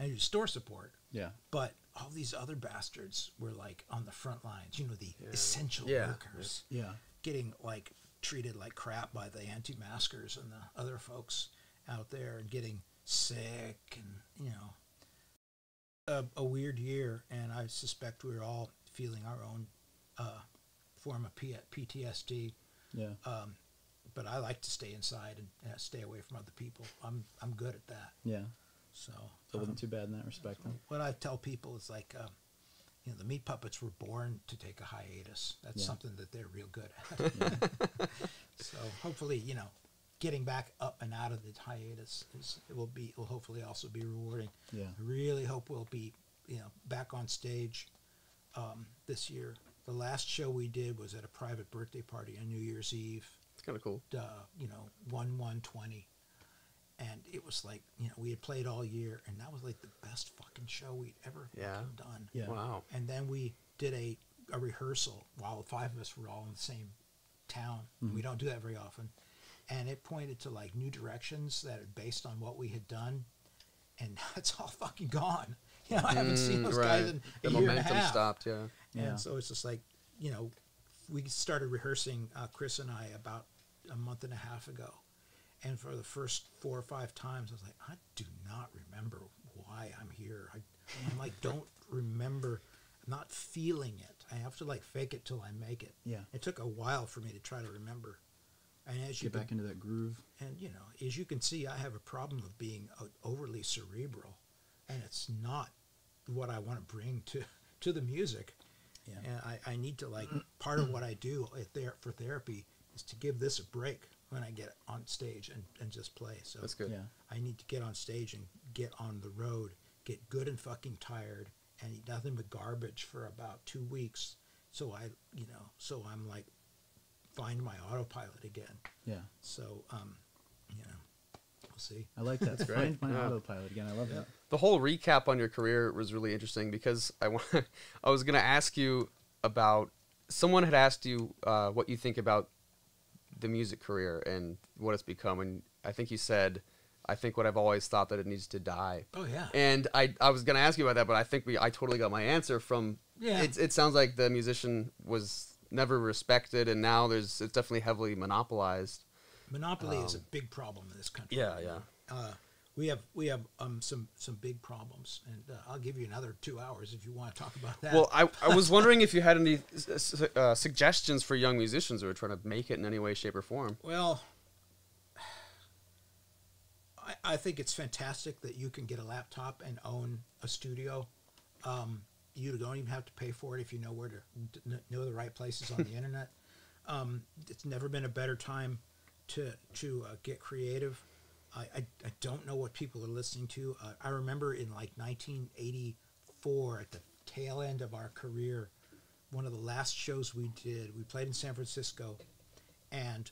I do store support, yeah. But all these other bastards were like on the front lines, you know, the yeah. essential yeah. workers, yeah. yeah, getting like treated like crap by the anti-maskers and the other folks out there, and getting sick, and you know, a, a weird year. And I suspect we were all feeling our own uh, form of P T S D. Yeah. Um, but I like to stay inside and uh, stay away from other people. I'm I'm good at that. Yeah. So it wasn't um, too bad in that respect. Then. What I tell people is like, um, you know, the Meat Puppets were born to take a hiatus. That's yeah. something that they're real good at. Yeah. So hopefully, you know, getting back up and out of the hiatus is it will be will hopefully also be rewarding. Yeah, I really hope we'll be you know back on stage um, this year. The last show we did was at a private birthday party on New Year's Eve. It's kind of cool. Uh, you know, one one twenty. And it was like, you know, we had played all year, and that was like the best fucking show we'd ever yeah. fucking done. Yeah. Wow. And then we did a, a rehearsal while the five of us were all in the same town. Mm-hmm. We don't do that very often. And it pointed to like new directions that are based on what we had done. And now it's all fucking gone. You know, I haven't mm, seen those right. guys in a year and a half. The momentum stopped, yeah. yeah. And so it's just like, you know, we started rehearsing, uh, Chris and I, about a month and a half ago. And for the first four or five times, I was like, I do not remember why I'm here. I, I'm like, don't remember, I'm not feeling it. I have to like fake it till I make it. Yeah. It took a while for me to try to remember. And as Get you back can, into that groove. And, you know, as you can see, I have a problem of being uh, overly cerebral. And it's not what I want to bring to, to the music. Yeah. And I, I need to, like, part of what I do at ther- for therapy is to give this a break when I get on stage and, and just play. So that's good. Yeah. I need to get on stage and get on the road, get good and fucking tired, and eat nothing but garbage for about two weeks. So I, you know, so I'm like, find my autopilot again. Yeah. So, um, you know, we'll see. I like that. Find my yeah. autopilot again. I love yeah. that. The whole recap on your career was really interesting because I want, I was going to ask you about, someone had asked you uh, what you think about the music career and what it's become, and I think you said, I think what I've always thought, that it needs to die. Oh yeah. And I, I was going to ask you about that, but I think we I totally got my answer from, yeah. it, it sounds like the musician was never respected, and now there's it's definitely heavily monopolized. Monopoly um, is a big problem in this country. Yeah, yeah. Uh, we have we have um some some big problems, and uh, I'll give you another two hours if you want to talk about that. Well, I I was wondering if you had any uh, suggestions for young musicians who are trying to make it in any way, shape, or form. Well, I I think it's fantastic that you can get a laptop and own a studio. Um, You don't even have to pay for it if you know where to know the right places on the internet. Um, it's never been a better time to to uh, get creative. I, I I don't know what people are listening to. Uh, I remember in like nineteen eighty-four, at the tail end of our career, one of the last shows we did, we played in San Francisco, and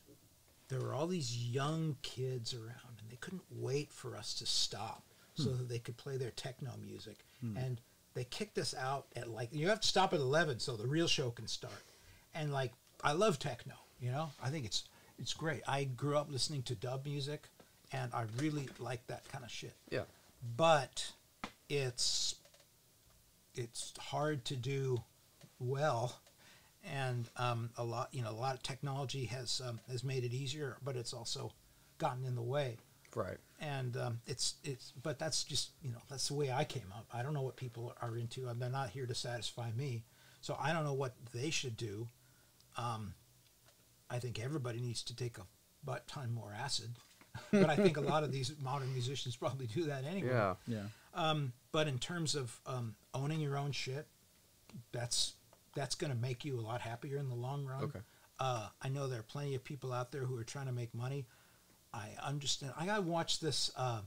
there were all these young kids around, and they couldn't wait for us to stop hmm. so that they could play their techno music hmm. and. They kicked us out at like, you have to stop at eleven so the real show can start. And like, I love techno, you know? I think it's it's great. I grew up listening to dub music, and I really like that kind of shit. Yeah. But it's it's hard to do well, and um, a lot, you know, a lot of technology has um, has made it easier, but it's also gotten in the way. Right. And um, it's, it's, but that's just, you know, that's the way I came up. I don't know what people are into. I mean, they're not here to satisfy me. So I don't know what they should do. Um, I think everybody needs to take a butt ton more acid. But I think a lot of these modern musicians probably do that anyway. Yeah. Yeah. Um, but in terms of um, owning your own shit, that's, that's going to make you a lot happier in the long run. Okay. Uh, I know there are plenty of people out there who are trying to make money. I understand. I gotta watch this uh,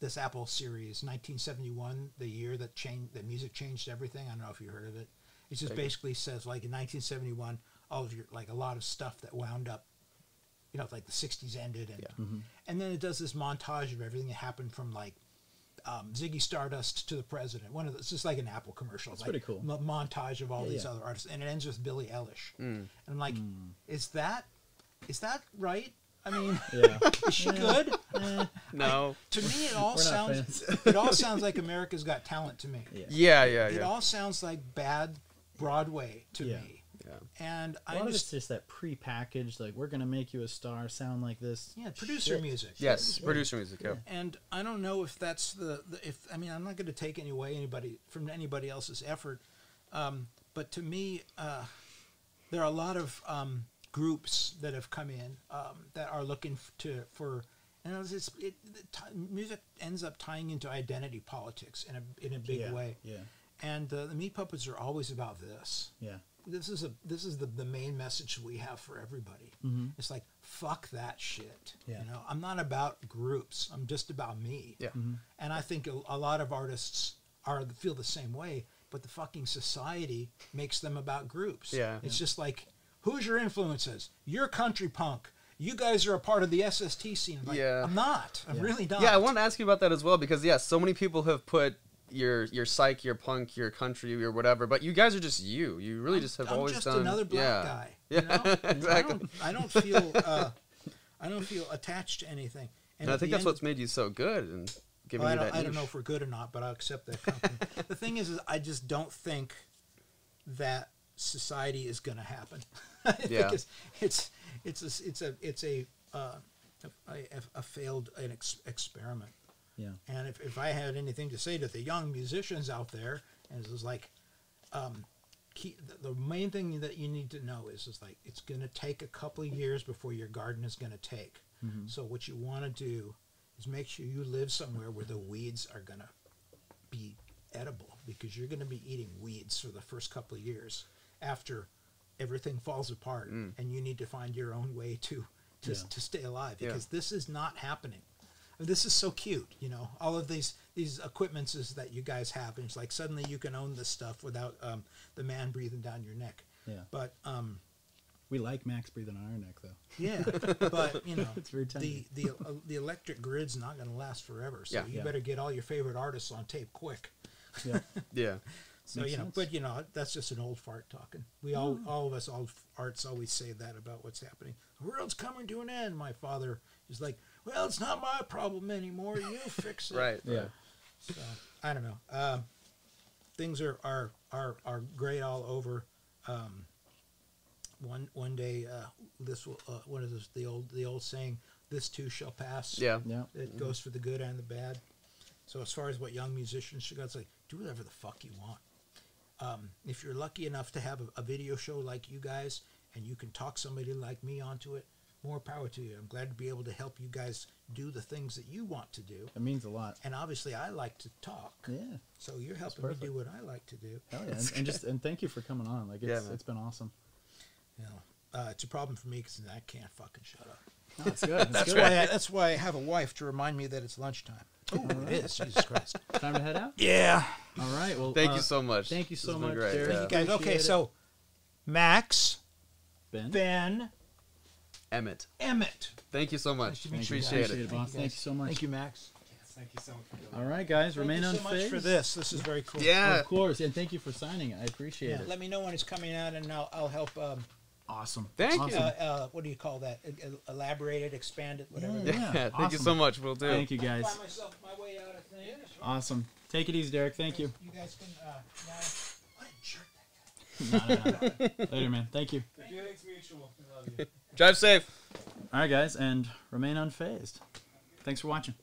this Apple series, nineteen seventy-one, the year that changed, that music changed everything. I don't know if you heard of it. It just Thank basically you. says like in nineteen seventy-one, all of your like a lot of stuff that wound up, you know, like the sixties ended, and yeah. mm-hmm. and then it does this montage of everything that happened from like um, Ziggy Stardust to the president. One of the, it's just like an Apple commercial. It's like pretty cool. M montage of all yeah, these yeah. other artists, and it ends with Billie Eilish. Mm. And I'm like, mm. is that is that right? I mean, yeah. is she yeah. good? Eh. No. I, to me, it all sounds it all sounds like America's Got Talent to me. Yeah, yeah, yeah. It yeah. all sounds like bad Broadway to yeah. me. Yeah. And a I lot just, of it's just that prepackaged, like we're gonna make you a star, sound like this. Yeah, producer shit. music. Yes, yeah. producer music. Yeah. And I don't know if that's the, the if I mean I'm not gonna take any away anybody from anybody else's effort, um, but to me, uh, there are a lot of. Um, groups that have come in um, that are looking f to for and it's, it's it, t music ends up tying into identity politics in a in a big yeah, way. Yeah. And uh, the Meat Puppets are always about this. Yeah. This is a this is the the main message we have for everybody. Mm-hmm. It's like fuck that shit. Yeah. You know, I'm not about groups. I'm just about me. Yeah. Mm-hmm. And I think a, a lot of artists are feel the same way, but the fucking society makes them about groups. Yeah. It's yeah. just like. Who's your influences? Your country punk, you guys are a part of the S S T scene. Like, yeah. I'm not. I'm yeah. really not. Yeah, I want to ask you about that as well, because, yeah, so many people have put your your psych, your punk, your country, your whatever, but you guys are just you. You really I'm, just have I'm always just done... another black yeah. guy. You know? Yeah, exactly. I don't, I don't feel... Uh, I don't feel attached to anything. And, and I think that's what's made you so good and giving well, you I that I niche. Don't know if we're good or not, but I'll accept that compliment. The thing is, is, I just don't think that society is going to happen. I yeah. think it's, it's, it's a, it's a, it's a, uh, a, a failed an ex experiment. Yeah. And if, if I had anything to say to the young musicians out there, and it was like, um, Key, the main thing that you need to know is, is like it's going to take a couple of years before your garden is going to take. Mm-hmm. So what you want to do is make sure you live somewhere where the weeds are going to be edible, because you're going to be eating weeds for the first couple of years after everything falls apart, mm. and you need to find your own way to to, yeah. to stay alive, because yeah. this is not happening. I mean, this is so cute, you know, all of these these equipments is that you guys have, and it's like suddenly you can own this stuff without um, the man breathing down your neck. Yeah. But um, we like Max breathing on our neck, though. Yeah, but you know, it's very the the uh, the electric grid's not going to last forever, so yeah. you yeah. better get all your favorite artists on tape quick. Yeah. yeah. So Makes you know, sense. But you know, that's just an old fart talking. We all, mm. all of us, all arts, always say that about what's happening. The world's coming to an end. My father is like, well, it's not my problem anymore. You fix it. Right. Yeah. So I don't know. Uh, things are, are are are great all over. Um, one one day, uh, this will. Uh, what is this? The old the old saying, "This too shall pass." Yeah. Yeah. It mm-hmm. goes for the good and the bad. So as far as what young musicians should go, it's like do whatever the fuck you want. Um, if you're lucky enough to have a, a video show like you guys, and you can talk somebody like me onto it, more power to you. I'm glad to be able to help you guys do the things that you want to do. It means a lot. And obviously, I like to talk. Yeah. So you're helping me do what I like to do. Hell yeah. and, and just and thank you for coming on. Like it's yeah, it's been awesome. You know, uh, it's a problem for me because I can't fucking shut up. No, it's good. It's that's good. Right. Why I, that's why I have a wife to remind me that it's lunchtime. Oh, right. It is. Jesus Christ. Time to head out. Yeah. All right. Well, thank uh, you so much. Thank you so much, Derek. Thank you guys. Okay, it. so Max, Ben, Ben. Emmett. Emmett. Thank you so much. Thank Appreciate, you, it. Appreciate it. Boss. Thank you, Thank you so much. Thank you, Max. Yes, thank you so much. All right, guys. Thank remain on so much for this. This is very cool. Yeah. Well, of course. And thank you for signing. I appreciate yeah. it. Let me know when it's coming out, and I'll, I'll help. Um, awesome. Thank awesome. you. Uh, uh, what do you call that? Elaborate it, expand it, whatever. Yeah. yeah. Thank awesome. you so much. We'll do. Thank you, guys. I'll find myself my way out of the industry. Awesome. Take it easy, Derek. Thank you. You guys can. Uh, now, what a jerk that guy. no, no, no. Later, man. Thank you. The feeling's mutual. I love you. Drive safe. All right, guys, and remain unfazed. Thanks for watching.